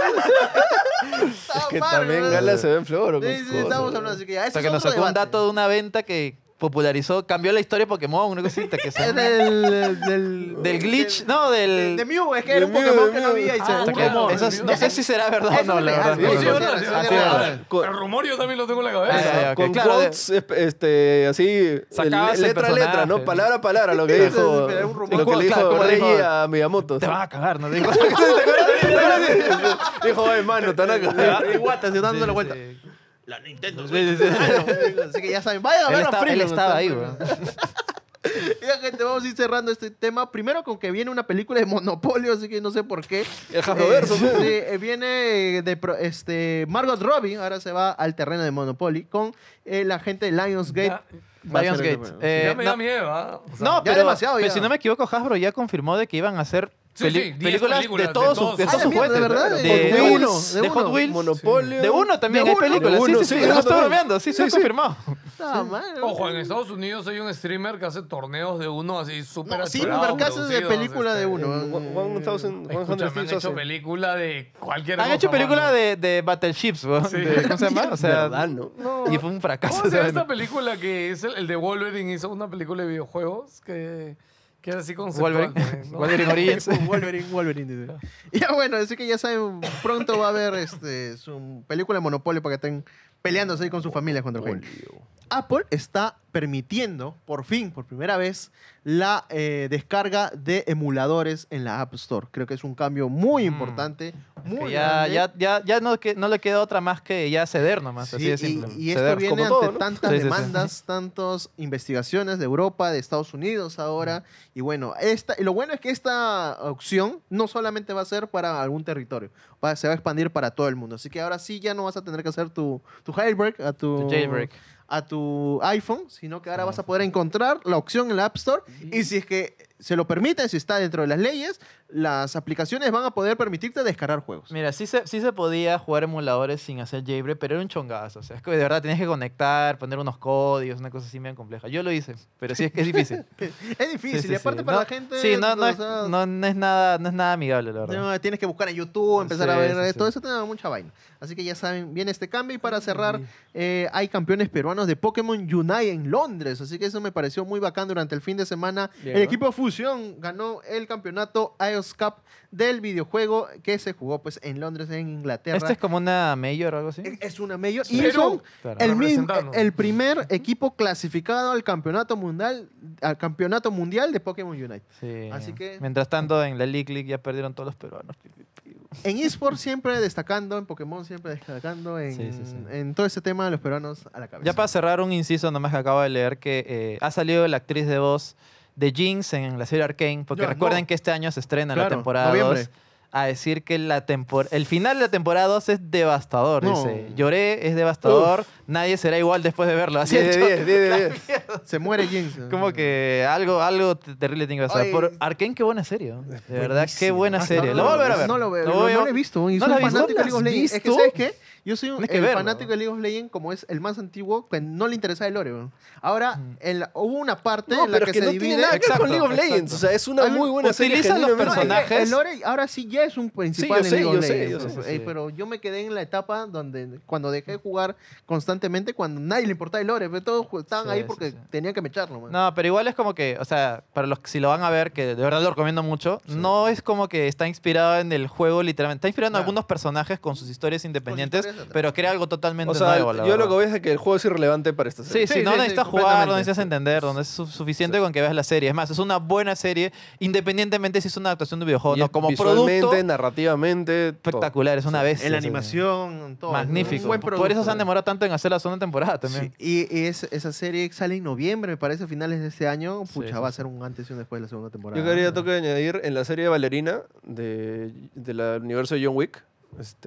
Es que también Gala se ve en flor. Sí, estamos hablando así que ya. Hasta que nos sacó un dato de una venta que popularizó, cambió la historia de Pokémon, una cosita que se... del glitch, no, del... De Mew, es que era un Pokémon que no había y se... No sé si será verdad o no, la verdad. Sí, verdad. El rumor yo también lo tengo en la cabeza. Con quotes, así, letra a letra, ¿no? Palabra a palabra, lo que dijo... Lo que le dijo Reggie a Miyamoto. Te vas a cagar, ¿no? ¿Te acuerdas? Dijo, ay, mano, te van a cagar. Y guata, se dando la vuelta. La Nintendo. Así que ya saben, vayan a ver los premios. Él estaba ahí, bro. Ya, gente, vamos a ir cerrando este tema. Primero con que viene una película de Monopoly, así que no sé por qué. El Jafroverso. Viene de Margot Robbie, ahora se va al terreno de Monopoly, con la gente de Lionsgate. Lionsgate. Ya me da miedo. O sea, no, pero demasiado. Pero si no me equivoco, Hasbro ya confirmó de que iban a hacer... películas de todos sus juguetes. ¿De verdad? De Hot Wheels. Monopoly. De Uno también hay películas. Sí. No estoy bromeando. Sí, se ha confirmado. Ojo, en Estados Unidos hay un streamer que hace torneos de Uno así súper... Sí, casos de película de Uno. Han hecho película de cualquier... Han hecho película de Battleships. ¿Cómo se llama? O sea, y fue un fracaso. ¿Cómo se llama esta película que es el de Wolverine? Hizo una película de videojuegos que... Que era así con Wolverine. Ya, bueno, así que ya saben, pronto va a haber su película de Monopoly para que estén peleándose ahí con sus familias contra el juego. Apple está permitiendo, por fin, por primera vez, la descarga de emuladores en la App Store. Creo que es un cambio muy importante. Ya no le queda otra más que ya ceder nomás. Sí, así de simple. Y esto viene ante todo, ¿no? Tantas demandas, tantas investigaciones de Europa, de Estados Unidos ahora. Y bueno, lo bueno es que esta opción no solamente va a ser para algún territorio, se va a expandir para todo el mundo. Así que ahora sí ya no vas a tener que hacer tu jailbreak a tu jailbreak a tu iPhone, sino que ahora vas a poder encontrar la opción en la App Store y si es que se lo permite, si está dentro de las leyes, las aplicaciones van a poder permitirte descargar juegos. Mira, sí se podía jugar emuladores sin hacer jailbreak, pero era un chongazo. O sea, es que de verdad tenías que conectar, poner unos códigos, una cosa así bien compleja. Yo lo hice, pero sí es difícil. Es difícil, sí, y aparte sí. Para no, la gente... Sí, no es nada amigable, la verdad. No, tienes que buscar en YouTube, empezar a ver... Sí, todo eso te da mucha vaina. Así que ya saben, viene este cambio. Y para cerrar, hay campeones peruanos de Pokémon Unite en Londres. Así que eso me pareció muy bacán durante el fin de semana. Bien, el equipo Fusión ganó el campeonato Cup del videojuego que se jugó pues en Londres, en Inglaterra. ¿Este es como una mayor o algo así? Es una mayor. Sí. Y son el primer equipo clasificado al campeonato mundial de Pokémon Unite. Sí. Así que, mientras tanto, en la League ya perdieron todos los peruanos. En eSports siempre destacando, en Pokémon siempre destacando, en todo ese tema de los peruanos a la cabeza. Ya para cerrar un inciso nomás que acabo de leer que ha salido la actriz de voz de Jinx en la serie Arcane, porque recuerden que este año se estrena la temporada 2, a decir que el final de la temporada 2 es devastador. Dice, lloré, es devastador, nadie será igual después de verlo. Así es, se muere Jinx. Como que algo terrible tiene que pasar. Por Arcane, qué buena serie. De verdad, qué buena serie. Lo voy a volver a ver. No lo he visto. Y soy fanático de League of Legends. Es que, ¿sabes qué? Yo soy un fanático de League of Legends, como es el más antiguo, que no le interesa el lore. Ahora, hubo una parte en la que se divide. No tiene nada que ver con League of Legends. O sea, es una muy buena serie. Utilizan los personajes. El lore ahora sí ya es un principal en League of Legends. Pero yo me quedé en la etapa donde, cuando dejé de jugar constantemente, cuando nadie le importaba el lore. Todos estaban ahí porque tenían que mecharlo. No, pero igual es como que, o sea, para los que si lo van a ver, que de verdad lo recomiendo mucho, no es como que está inspirado en el juego literalmente. Está inspirado en algunos personajes con sus historias independientes, pero crea algo totalmente nuevo. Yo lo que veo es que el juego es irrelevante para esta serie. Sí, no necesitas jugar, no necesitas entender, no es suficiente con que veas la serie. Es más, es una buena serie, independientemente si es una adaptación de videojuego. No, como producto, narrativamente, espectacular, todo. Es una bestia. En la animación, todo. Magnífico. Por eso se han demorado tanto en hacer la segunda temporada también. Sí. Y esa serie sale en noviembre, me parece, a finales de este año. Pucha, va a ser un antes y un después de la segunda temporada. Yo quería añadir, en la serie de Ballerina, del universo de John Wick,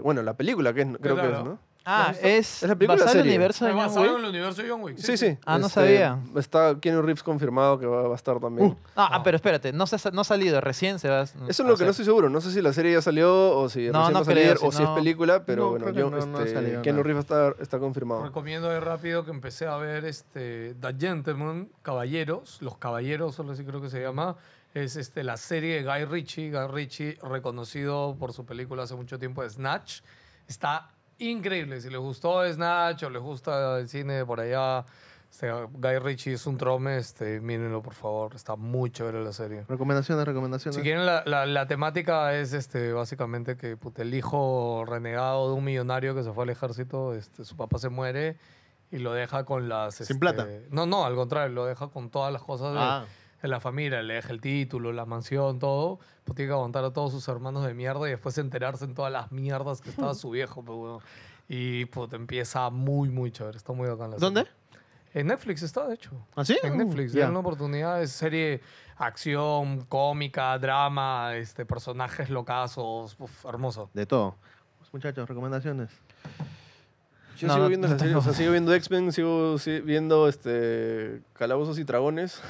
bueno, la película que es, creo que es, ¿no? Ah, es basada en el universo de John Wick. Basado en el universo de John Wick. Sí. Ah, no sabía. Está Keanu Reeves confirmado que va a estar también. Pero espérate, no ha salido, recién se va. Eso es lo que no estoy seguro. No sé si la serie ya salió o si recién va a salir o si es película, pero bueno, Keanu Reeves está confirmado. Recomiendo de rápido que empecé a ver The Gentleman, Caballeros, Los Caballeros, solo así creo que se llama. Es la serie de Guy Ritchie. Guy Ritchie, reconocido por su película hace mucho tiempo, Snatch. Está increíble. Si les gustó Snatch o les gusta el cine por allá, Guy Ritchie es un trome. Mírenlo, por favor. Está muy chévere la serie. Recomendaciones. Si quieren, la temática es básicamente que el hijo renegado de un millonario que se fue al ejército, su papá se muere y lo deja con las... ¿Sin plata? No, al contrario. Lo deja con todas las cosas de... la familia, le deja el título, la mansión, todo. Pues tiene que aguantar a todos sus hermanos de mierda y después enterarse en todas las mierdas que estaba su viejo. Pues, bueno. Y pues empieza muy, muy chévere. Está muy bacán la serie. ¿Dónde? En Netflix está, de hecho. ¿Ah, sí? En Netflix. Tienen una oportunidad. Es serie acción, cómica, drama, personajes locazos. Uf, hermoso. De todo. Pues, muchachos, recomendaciones. Yo sigo viendo las series, o sea, sigo viendo X-Men, sigo viendo Calabozos y Dragones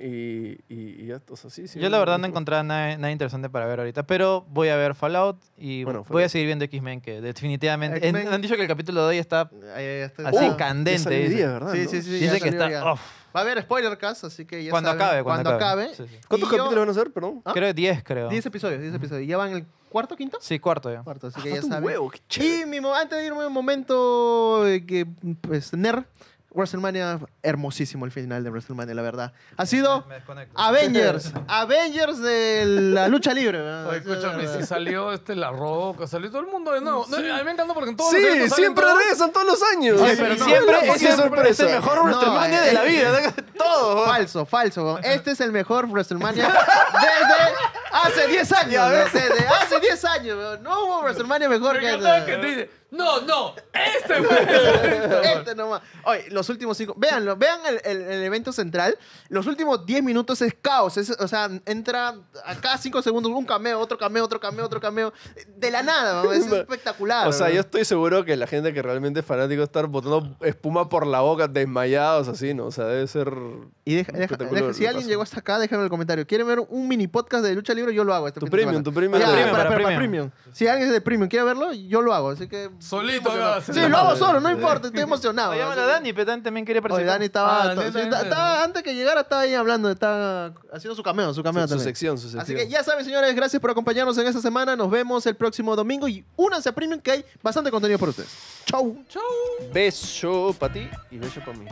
y ya, o sea, sí. Yo la verdad no encontraba nada interesante para ver ahorita, pero voy a ver Fallout y voy a seguir viendo X-Men, que definitivamente... Han dicho que el capítulo de hoy está así candente. Sí, dice que está... Va a haber spoiler cast, así que ya cuando acabe. Sí. ¿Cuántos capítulos van a ser, perdón? ¿Ah? Creo 10, 10 episodios, 10 episodios. ¿Ya van el cuarto, quinto? Sí, cuarto ya. Cuarto, así que ya saben. Huevo, y antes de irme un momento, nerd, WrestleMania, hermosísimo el final de WrestleMania, la verdad. Ha sido Avengers de la lucha libre. Oye, escúchame, si salió La Roca, salió todo el mundo de nuevo. A mí me encanta porque en todos los años siempre regresan todos los años. Oye, pero siempre es el mejor WrestleMania de la vida. Todo. Falso. Este es el mejor WrestleMania desde... Hace 10 años, desde hace 10 años, no hubo WrestleMania mejor que... no, no, este güey. Este nomás. Oye, los últimos 5... Véanlo, vean el evento central. Los últimos 10 minutos es caos. Es, o sea, entra a cada 5 segundos un cameo, otro cameo, otro cameo, otro cameo. De la nada, ¿no? Es espectacular. O sea, ¿no? Yo estoy seguro que la gente que realmente es fanático está botando espuma por la boca, desmayados, así, ¿no? O sea, debe ser... Y si alguien llegó hasta acá, déjame en el comentario. ¿Quieren ver un mini podcast de lucha libre? Yo lo hago. Este tu premium. Ya, para premium. Si alguien es de premium quiere verlo, yo lo hago. Así que... Solito. Sí, lo hago solo, no importa. Estoy emocionado. Llaman a Dani, pero Dani también quería participar. Oye, Dani estaba... antes que llegara estaba ahí hablando, estaba haciendo su cameo también. Su sección. Así que ya saben, señores, gracias por acompañarnos en esta semana. Nos vemos el próximo domingo y únanse a Premium que hay bastante contenido para ustedes. Chau. Beso para ti y beso para mí.